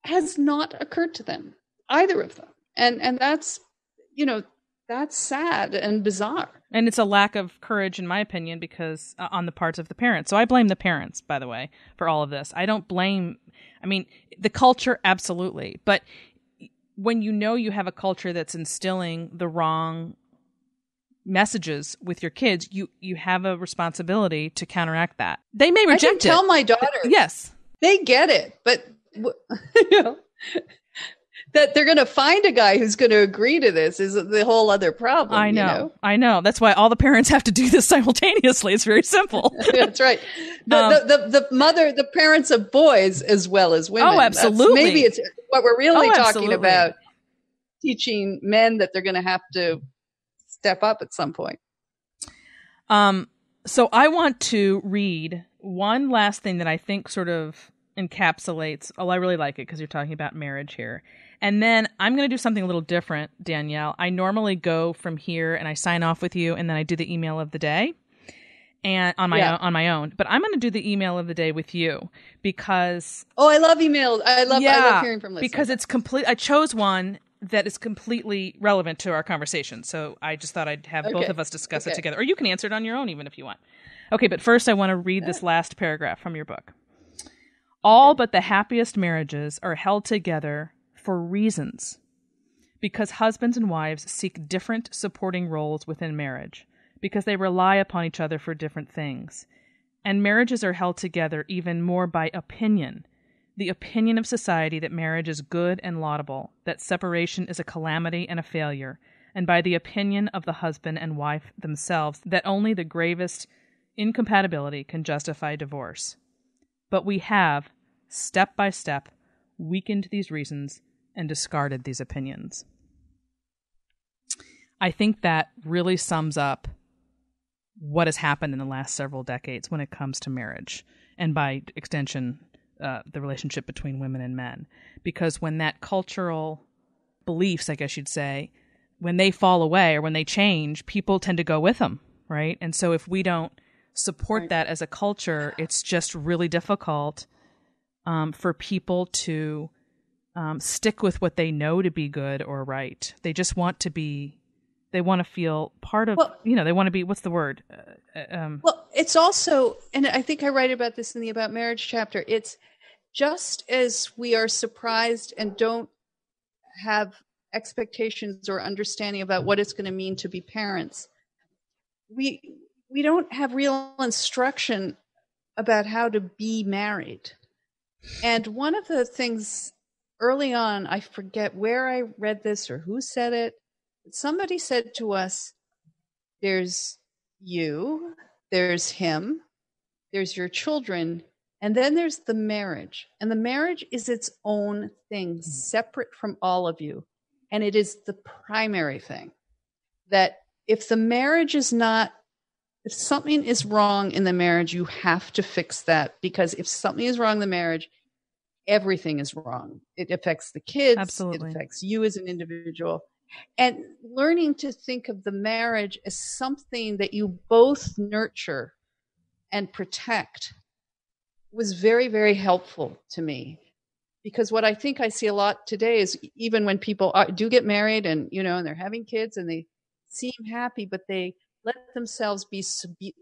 has not occurred to them, either of them. And, and that's, you know, that's sad and bizarre. And it's a lack of courage, in my opinion, because uh, on the parts of the parents. So I blame the parents, by the way, for all of this. I don't blame, I mean, the culture, absolutely. But when you know you have a culture that's instilling the wrong messages with your kids, you you have a responsibility to counteract that. They may reject I can tell it. Tell my daughter. Yes. They get it, but you know, that they're going to find a guy who's going to agree to this is the whole other problem. I know, you know, I know. That's why all the parents have to do this simultaneously. It's very simple. That's right. The, um, the, the, the mother, the parents of boys as well as women. Oh, absolutely. That's, maybe it's what we're really oh, talking absolutely. about, teaching men that they're going to have to step up at some point. Um. So I want to read one last thing that I think sort of encapsulates, oh, I really like it because you're talking about marriage here. And then I'm going to do something a little different, Danielle. I normally go from here and I sign off with you and then I do the email of the day and on my yeah. own, on my own. But I'm going to do the email of the day with you because... Oh, I love emails. I love, yeah, I love hearing from listeners. Because it's complete. I chose one that is completely relevant to our conversation. So I just thought I'd have okay. both of us discuss okay. it together. Or you can answer it on your own even if you want. Okay, but first I want to read yeah. this last paragraph from your book. All but the happiest marriages are held together for reasons, because husbands and wives seek different supporting roles within marriage, because they rely upon each other for different things. And marriages are held together even more by opinion, the opinion of society that marriage is good and laudable, that separation is a calamity and a failure, and by the opinion of the husband and wife themselves that only the gravest incompatibility can justify divorce. But we have, step by step, weakened these reasons and discarded these opinions. I think that really sums up what has happened in the last several decades when it comes to marriage, and by extension, uh, the relationship between women and men. Because when that cultural beliefs, I guess you'd say, when they fall away or when they change, people tend to go with them, right? And so if we don't support right. that as a culture, it's just really difficult um, for people to um, stick with what they know to be good or right. They just want to be, they want to feel part of, well, you know, they want to be, what's the word? Uh, um, well, it's also, and I think I write about this in the About Marriage chapter, it's just as we are surprised and don't have expectations or understanding about what it's going to mean to be parents, we we don't have real instruction about how to be married. And one of the things early on, I forget where I read this or who said it, somebody said to us, there's you, there's him, there's your children, and then there's the marriage. And the marriage is its own thing, separate from all of you. And it is the primary thing. That if the marriage is not If something is wrong in the marriage, you have to fix that, because if something is wrong in the marriage, everything is wrong. It affects the kids. Absolutely. It affects you as an individual. And learning to think of the marriage as something that you both nurture and protect was very, very helpful to me. Because what I think I see a lot today is even when people are, do get married and, you know, and they're having kids and they seem happy, but they let themselves be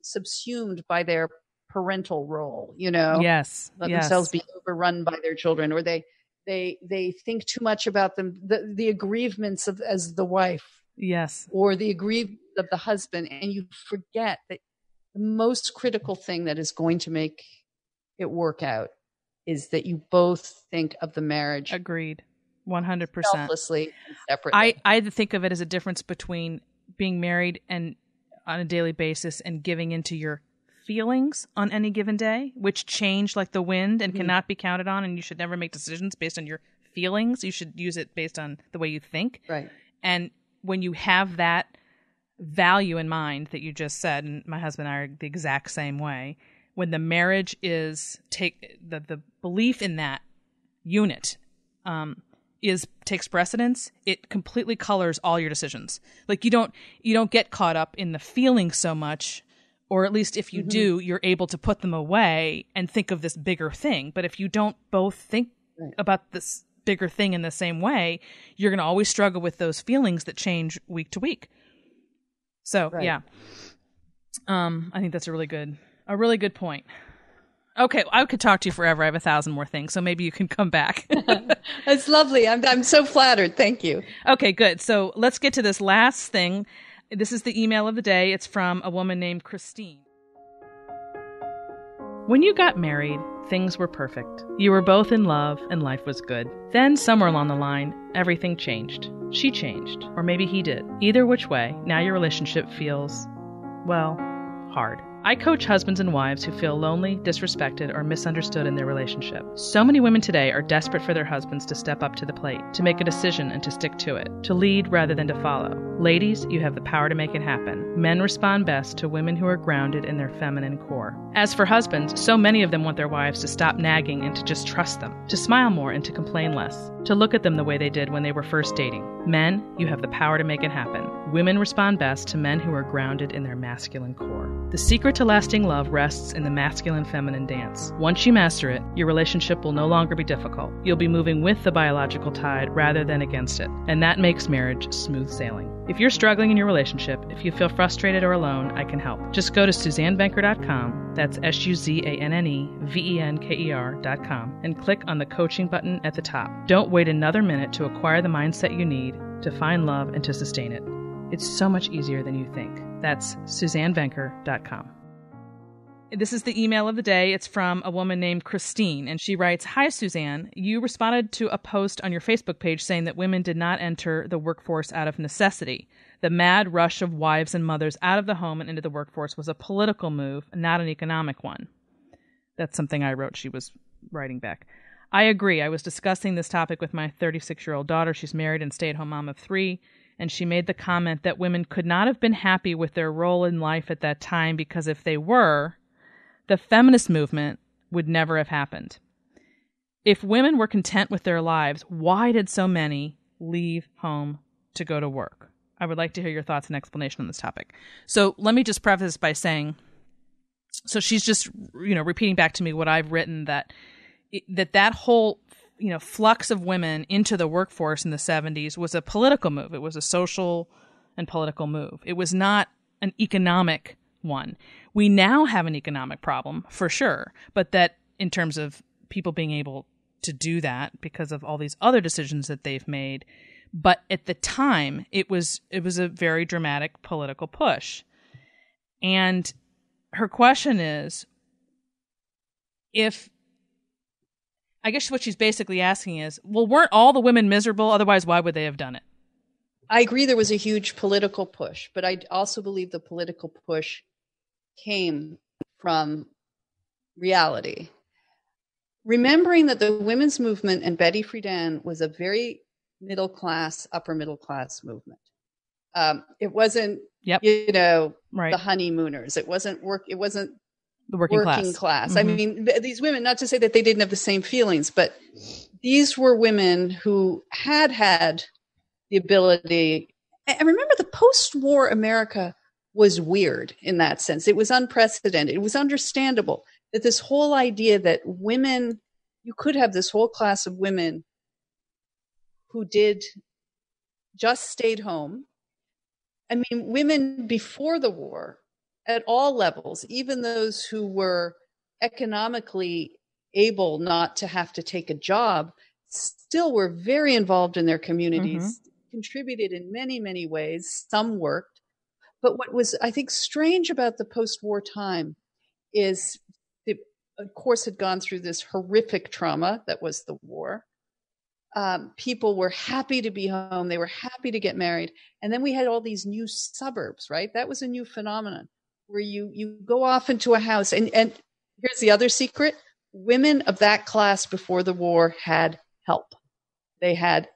subsumed by their parental role, you know? Yes. Let yes. themselves be overrun by their children, or they they they think too much about them, the, the aggrievements of as the wife. Yes. Or the aggrievements of the husband. And you forget that the most critical thing that is going to make it work out is that you both think of the marriage. Agreed. one hundred percent. Selflessly and separately. I, I think of it as a difference between being married and on a daily basis and giving into your feelings on any given day, which change like the wind and mm-hmm. cannot be counted on. And you should never make decisions based on your feelings. You should use it based on the way you think. Right. And when you have that value in mind that you just said, and my husband and I are the exact same way, when the marriage is take the, the belief in that unit, um, is takes precedence, it completely colors all your decisions. Like you don't you don't get caught up in the feeling so much, or at least if you mm-hmm. do, you're able to put them away and think of this bigger thing. But if you don't both think right. about this bigger thing in the same way, you're going to always struggle with those feelings that change week to week. So right. yeah um I think that's a really good a really good point. Okay, I could talk to you forever. I have a thousand more things, so maybe you can come back. That's lovely. I'm I'm so flattered. Thank you. Okay, good. So let's get to this last thing This is the email of the day. It's from a woman named Christine. When you got married, things were perfect. You were both in love and life was good. Then somewhere along the line, everything changed. She changed, or maybe he did. Either which way, now your relationship feels, well, hard. I coach husbands and wives who feel lonely, disrespected, or misunderstood in their relationship. So many women today are desperate for their husbands to step up to the plate, to make a decision and to stick to it, to lead rather than to follow. Ladies, you have the power to make it happen. Men respond best to women who are grounded in their feminine core. As for husbands, so many of them want their wives to stop nagging and to just trust them, to smile more and to complain less, to look at them the way they did when they were first dating. Men, you have the power to make it happen. Women respond best to men who are grounded in their masculine core. The secret to lasting love rests in the masculine-feminine dance. Once you master it, your relationship will no longer be difficult. You'll be moving with the biological tide rather than against it, and that makes marriage smooth sailing. If you're struggling in your relationship, if you feel frustrated or alone, I can help. Just go to Suzanne Venker dot com, that's S U Z A N N E V E N K E R dot com, and click on the coaching button at the top. Don't wait another minute to acquire the mindset you need to find love and to sustain it. It's so much easier than you think. That's Suzanne Venker dot com. This is the email of the day. It's from a woman named Christine, and she writes, "Hi, Suzanne. You responded to a post on your Facebook page saying that women did not enter the workforce out of necessity. The mad rush of wives and mothers out of the home and into the workforce was a political move, not an economic one." That's something I wrote. She was writing back. "I agree. I was discussing this topic with my thirty-six-year-old daughter. She's married and stay-at-home mom of three. And she made the comment that women could not have been happy with their role in life at that time because if they were, the feminist movement would never have happened. If women were content with their lives, why did so many leave home to go to work? I would like to hear your thoughts and explanation on this topic." So let me just preface this by saying, so she's just, you know, repeating back to me what I've written, that that, that whole you know, flux of women into the workforce in the seventies was a political move. It was a social and political move. It was not an economic one. We now have an economic problem, for sure, but that in terms of people being able to do that because of all these other decisions that they've made. But at the time, it was it was a very dramatic political push. And her question is, if I guess what she's basically asking is, well, weren't all the women miserable? Otherwise, why would they have done it? I agree there was a huge political push, but I also believe the political push came from reality. Remembering that the women's movement and Betty Friedan was a very middle class, upper middle class movement. Um, it wasn't, yep. you know, right. the honeymooners. It wasn't work. It wasn't. The working, working class. class. Mm-hmm. I mean, these women, not to say that they didn't have the same feelings, but these were women who had had the ability. And remember, the post-war America was weird in that sense. It was unprecedented. It was understandable that this whole idea that women, you could have this whole class of women who did just stayed home. I mean, women before the war, at all levels, even those who were economically able not to have to take a job, still were very involved in their communities, mm-hmm. contributed in many, many ways. Some worked. But what was, I think, strange about the post-war time is it, of course, had gone through this horrific trauma that was the war. Um, people were happy to be home. They were happy to get married. And then we had all these new suburbs, right? That was a new phenomenon, where you, you go off into a house. And, and here's the other secret. Women of that class before the war had help. They had,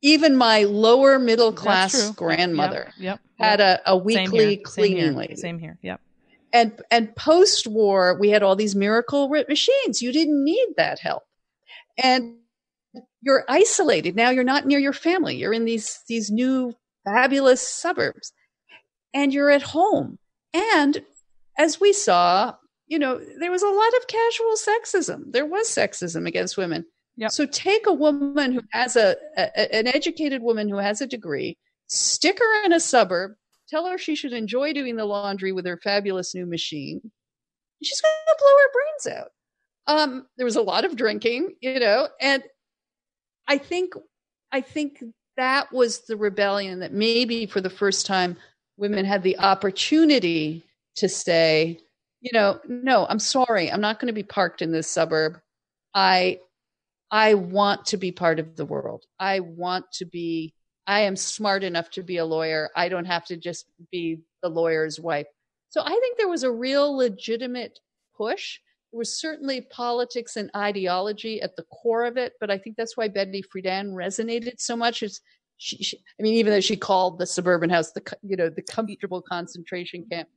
even my lower middle class grandmother yep, yep, had yep. A, a weekly cleaning lady. Same here, yep. And, and post-war, we had all these miracle machines. You didn't need that help. And you're isolated. Now you're not near your family. You're in these, these new fabulous suburbs. And you're at home. And as we saw, you know, there was a lot of casual sexism. There was sexism against women. Yep. So take a woman who has a, a, an educated woman who has a degree, stick her in a suburb, tell her she should enjoy doing the laundry with her fabulous new machine. She's going to blow her brains out. Um, there was a lot of drinking, you know, and I think, I think that was the rebellion that maybe for the first time women had the opportunity to say, you know, no, I'm sorry, I'm not going to be parked in this suburb. I, I want to be part of the world. I want to be, I am smart enough to be a lawyer. I don't have to just be the lawyer's wife. So I think there was a real legitimate push. There was certainly politics and ideology at the core of it, but I think that's why Betty Friedan resonated so much. It's, she, she, I mean, even though she called the suburban house the, you know, the comfortable concentration camp,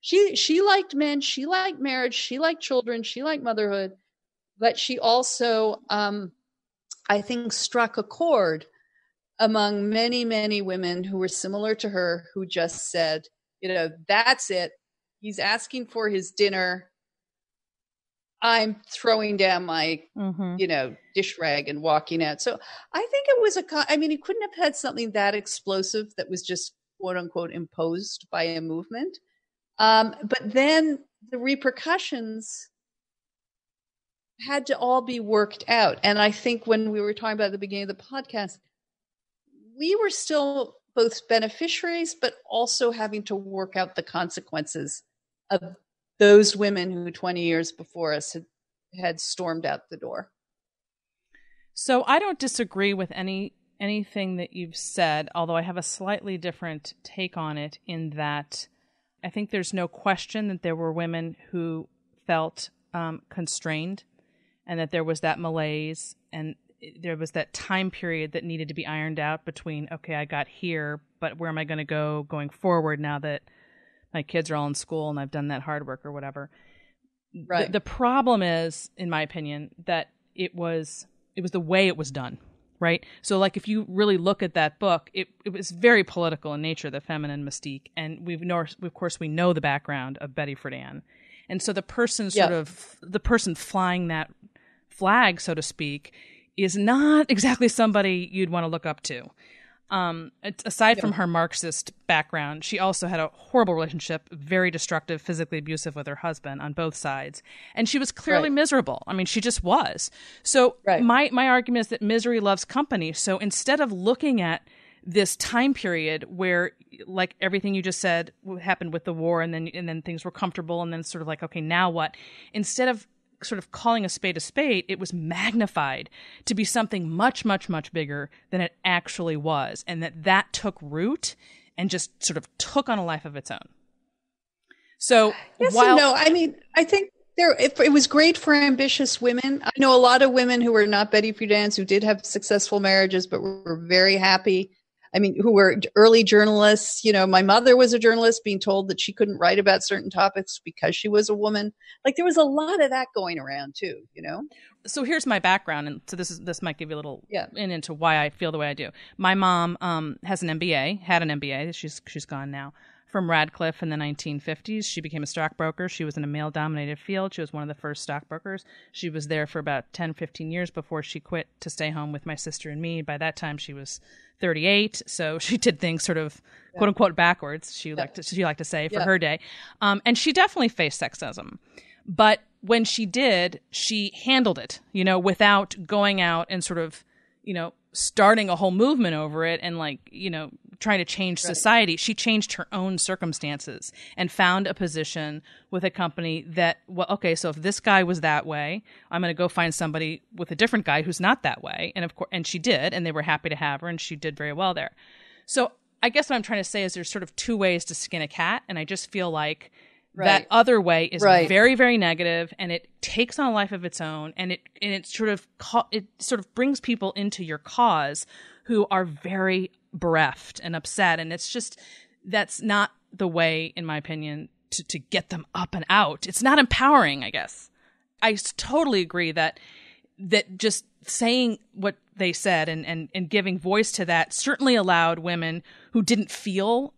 she she liked men, she liked marriage, she liked children, she liked motherhood, but she also, um, I think, struck a chord among many, many women who were similar to her, who just said, you know, that's it. He's asking for his dinner. I'm throwing down my, mm-hmm. you know, dish rag and walking out. So I think it was a, I mean, he couldn't have had something that explosive that was just quote unquote imposed by a movement. Um, but then the repercussions had to all be worked out. And I think when we were talking about at the beginning of the podcast, we were still both beneficiaries, but also having to work out the consequences of those women who twenty years before us had, had stormed out the door. So I don't disagree with any anything that you've said, although I have a slightly different take on it in that I think there's no question that there were women who felt um, constrained and that there was that malaise and there was that time period that needed to be ironed out between, okay, I got here, but where am I going to go going forward now that my kids are all in school and I've done that hard work or whatever. Right. The, the problem is, in my opinion, that it was, it was the way it was done. Right. So like, if you really look at that book, it, it was very political in nature, The Feminine Mystique. And we've, know, of course, we know the background of Betty Friedan. And so the person sort yeah. of, the person flying that flag, so to speak, is not exactly somebody you'd want to look up to. Um, aside yeah. from her Marxist background, she also had a horrible relationship, very destructive, physically abusive with her husband on both sides. And she was clearly right. miserable. I mean, she just was. So right. my, my argument is that misery loves company. So instead of looking at this time period where, like everything you just said happened with the war and then, and then things were comfortable and then sort of like, okay, now what? Instead of sort of calling a spade a spade, it was magnified to be something much, much, much bigger than it actually was. And that that took root and just sort of took on a life of its own. So yes while- and no, I mean, I think there, it, it was great for ambitious women. I know a lot of women who were not Betty Friedans, who did have successful marriages, but were very happy. I mean, who were early journalists. You know, my mother was a journalist being told that she couldn't write about certain topics because she was a woman. Like there was a lot of that going around too, you know? So here's my background. And so this is, this might give you a little yeah. in into why I feel the way I do. My mom um, has an M B A, had an M B A. She's, she's gone now, from Radcliffe in the nineteen fifties. She became a stockbroker. She was in a male dominated field. She was one of the first stockbrokers. She was there for about ten, fifteen years before she quit to stay home with my sister and me. By that time she was thirty-eight. So she did things sort of yeah. quote unquote backwards. She yeah. liked to, she liked to say for yeah. her day. Um, and she definitely faced sexism, but when she did, she handled it, you know, without going out and sort of, you know, starting a whole movement over it and like, you know, trying to change society. Right. She changed her own circumstances and found a position with a company that, well, okay, so if this guy was that way, I'm going to go find somebody with a different guy who's not that way. And of course, and she did, and they were happy to have her and she did very well there. So I guess what I'm trying to say is there's sort of two ways to skin a cat. And I just feel like right. that other way is right. very, very negative, and it takes on a life of its own, and it and it sort of ca- it sort of brings people into your cause who are very bereft and upset, and it's just that's not the way, in my opinion, to to get them up and out. It's not empowering, I guess. I totally agree that that just saying what they said and and and giving voice to that certainly allowed women who didn't feel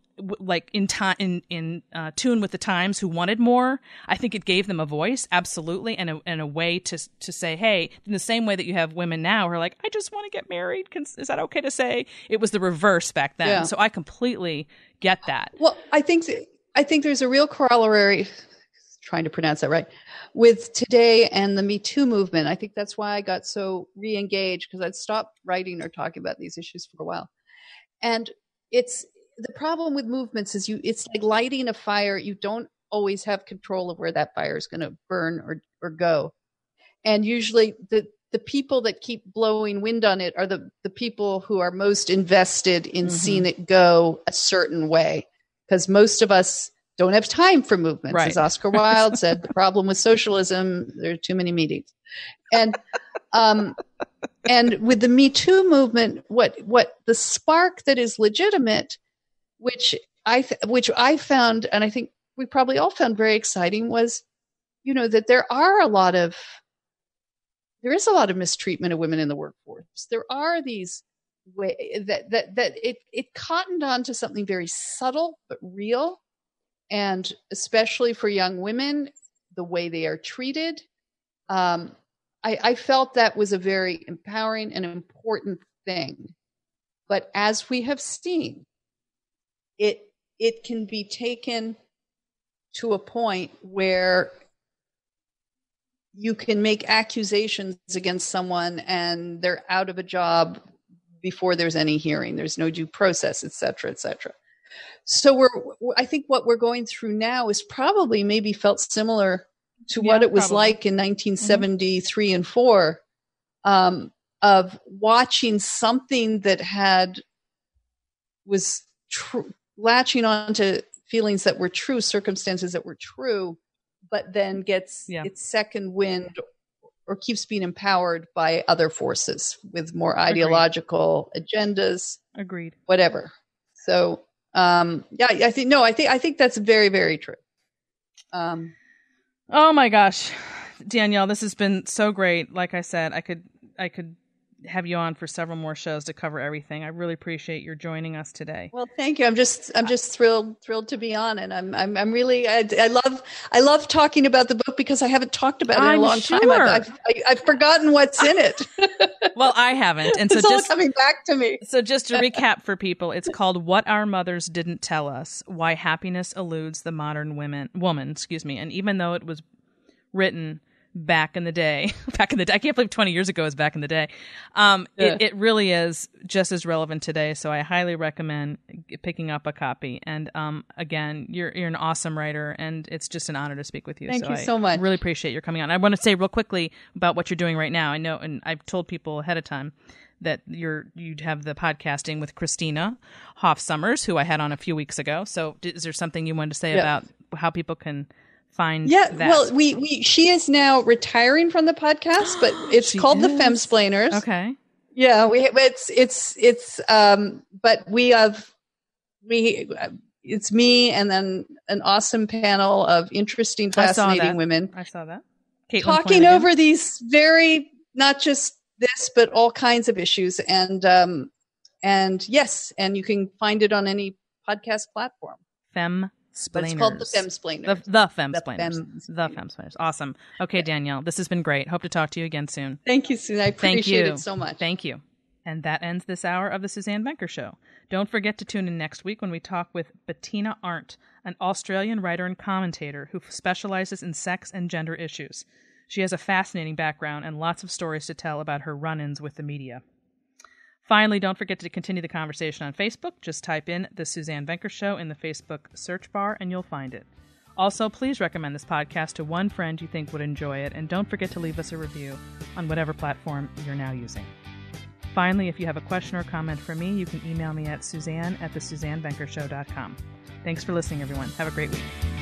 like in time, in, in uh, tune with the times, who wanted more. I think it gave them a voice, absolutely, and a, and a way to to say, hey, in the same way that you have women now who are like, I just want to get married. Can, is that okay to say? It was the reverse back then. Yeah. So I completely get that. Well, I think th- I think there's a real corollary, trying to pronounce that right, with today and the Me Too movement. I think that's why I got so re-engaged, because I'd stopped writing or talking about these issues for a while. And it's the problem with movements is you, it's like lighting a fire. You don't always have control of where that fire is going to burn or, or go. And usually the, the people that keep blowing wind on it are the, the people who are most invested in mm-hmm. seeing it go a certain way. Because most of us don't have time for movements. Right. As Oscar Wilde said, the problem with socialism, there are too many meetings. And, um, and with the Me Too movement, what, what the spark that is legitimate, which I, th- which I found, and I think we probably all found very exciting, was, you know, that there are a lot of, there is a lot of mistreatment of women in the workforce. There are these way that, that, that it, it cottoned on to something very subtle, but real. And especially for young women, the way they are treated. Um, I, I felt that was a very empowering and important thing. But as we have seen, it it can be taken to a point where you can make accusations against someone and they're out of a job before there's any hearing. There's no due process, et cetera, et cetera. So we're, I think what we're going through now is probably maybe felt similar to yeah, what it was probably. Like in nineteen seventy-three mm-hmm. and four, um, of watching something that had, was tr- latching on to feelings that were true, circumstances that were true, but then gets yeah. its second wind or keeps being empowered by other forces with more ideological Agreed. agendas. Agreed. Whatever. So... Um, yeah, I think, no, I think, I think that's very, very true. Um, oh my gosh, Danielle, this has been so great. Like I said, I could, I could have you on for several more shows to cover everything. I really appreciate your joining us today. Well, thank you. I'm just, I'm just thrilled, thrilled to be on. And I'm, I'm, I'm really, I, I love, I love talking about the book because I haven't talked about it in I'm a long sure. time. I've, I've, I've forgotten what's in it. Well, I haven't. And so it's just all coming back to me. So just to recap for people, it's called What Our Mothers Didn't Tell Us, Why Happiness Eludes the Modern Women, Woman, excuse me. And even though it was written back in the day, back in the day, I can't believe twenty years ago is back in the day. Um, yeah. it, it really is just as relevant today. So I highly recommend picking up a copy. And um, again, you're you're an awesome writer, and it's just an honor to speak with you. Thank so you I so much. Really appreciate your coming on. I want to say real quickly about what you're doing right now. I know, and I've told people ahead of time that you're you'd have the podcasting with Christina Hoff Sommers, who I had on a few weeks ago. So is there something you wanted to say yeah. about how people can? Find yeah, that. Well, we, we she is now retiring from the podcast, but it's called is. The Femsplainers. Okay, yeah, we it's it's it's um, but we have we it's me and then an awesome panel of interesting, fascinating women. I saw that Caitlin talking over again. These very not just this, but all kinds of issues, and um, and yes, and you can find it on any podcast platform. Fem. But it's called The Femsplainers. The, the Femsplainers. The Femsplainers. Awesome. Okay, yeah. Danielle, this has been great. Hope to talk to you again soon. Thank you, Suzanne. I appreciate it so much. Thank you. And that ends this hour of The Suzanne Venker Show. Don't forget to tune in next week when we talk with Bettina Arndt, an Australian writer and commentator who specializes in sex and gender issues. She has a fascinating background and lots of stories to tell about her run-ins with the media. Finally, don't forget to continue the conversation on Facebook. Just type in The Suzanne Venker Show in the Facebook search bar and you'll find it. Also, please recommend this podcast to one friend you think would enjoy it, and don't forget to leave us a review on whatever platform you're now using. Finally, if you have a question or comment for me, you can email me at Suzanne at the Suzanne Venker Show dot com. Thanks for listening, everyone. Have a great week.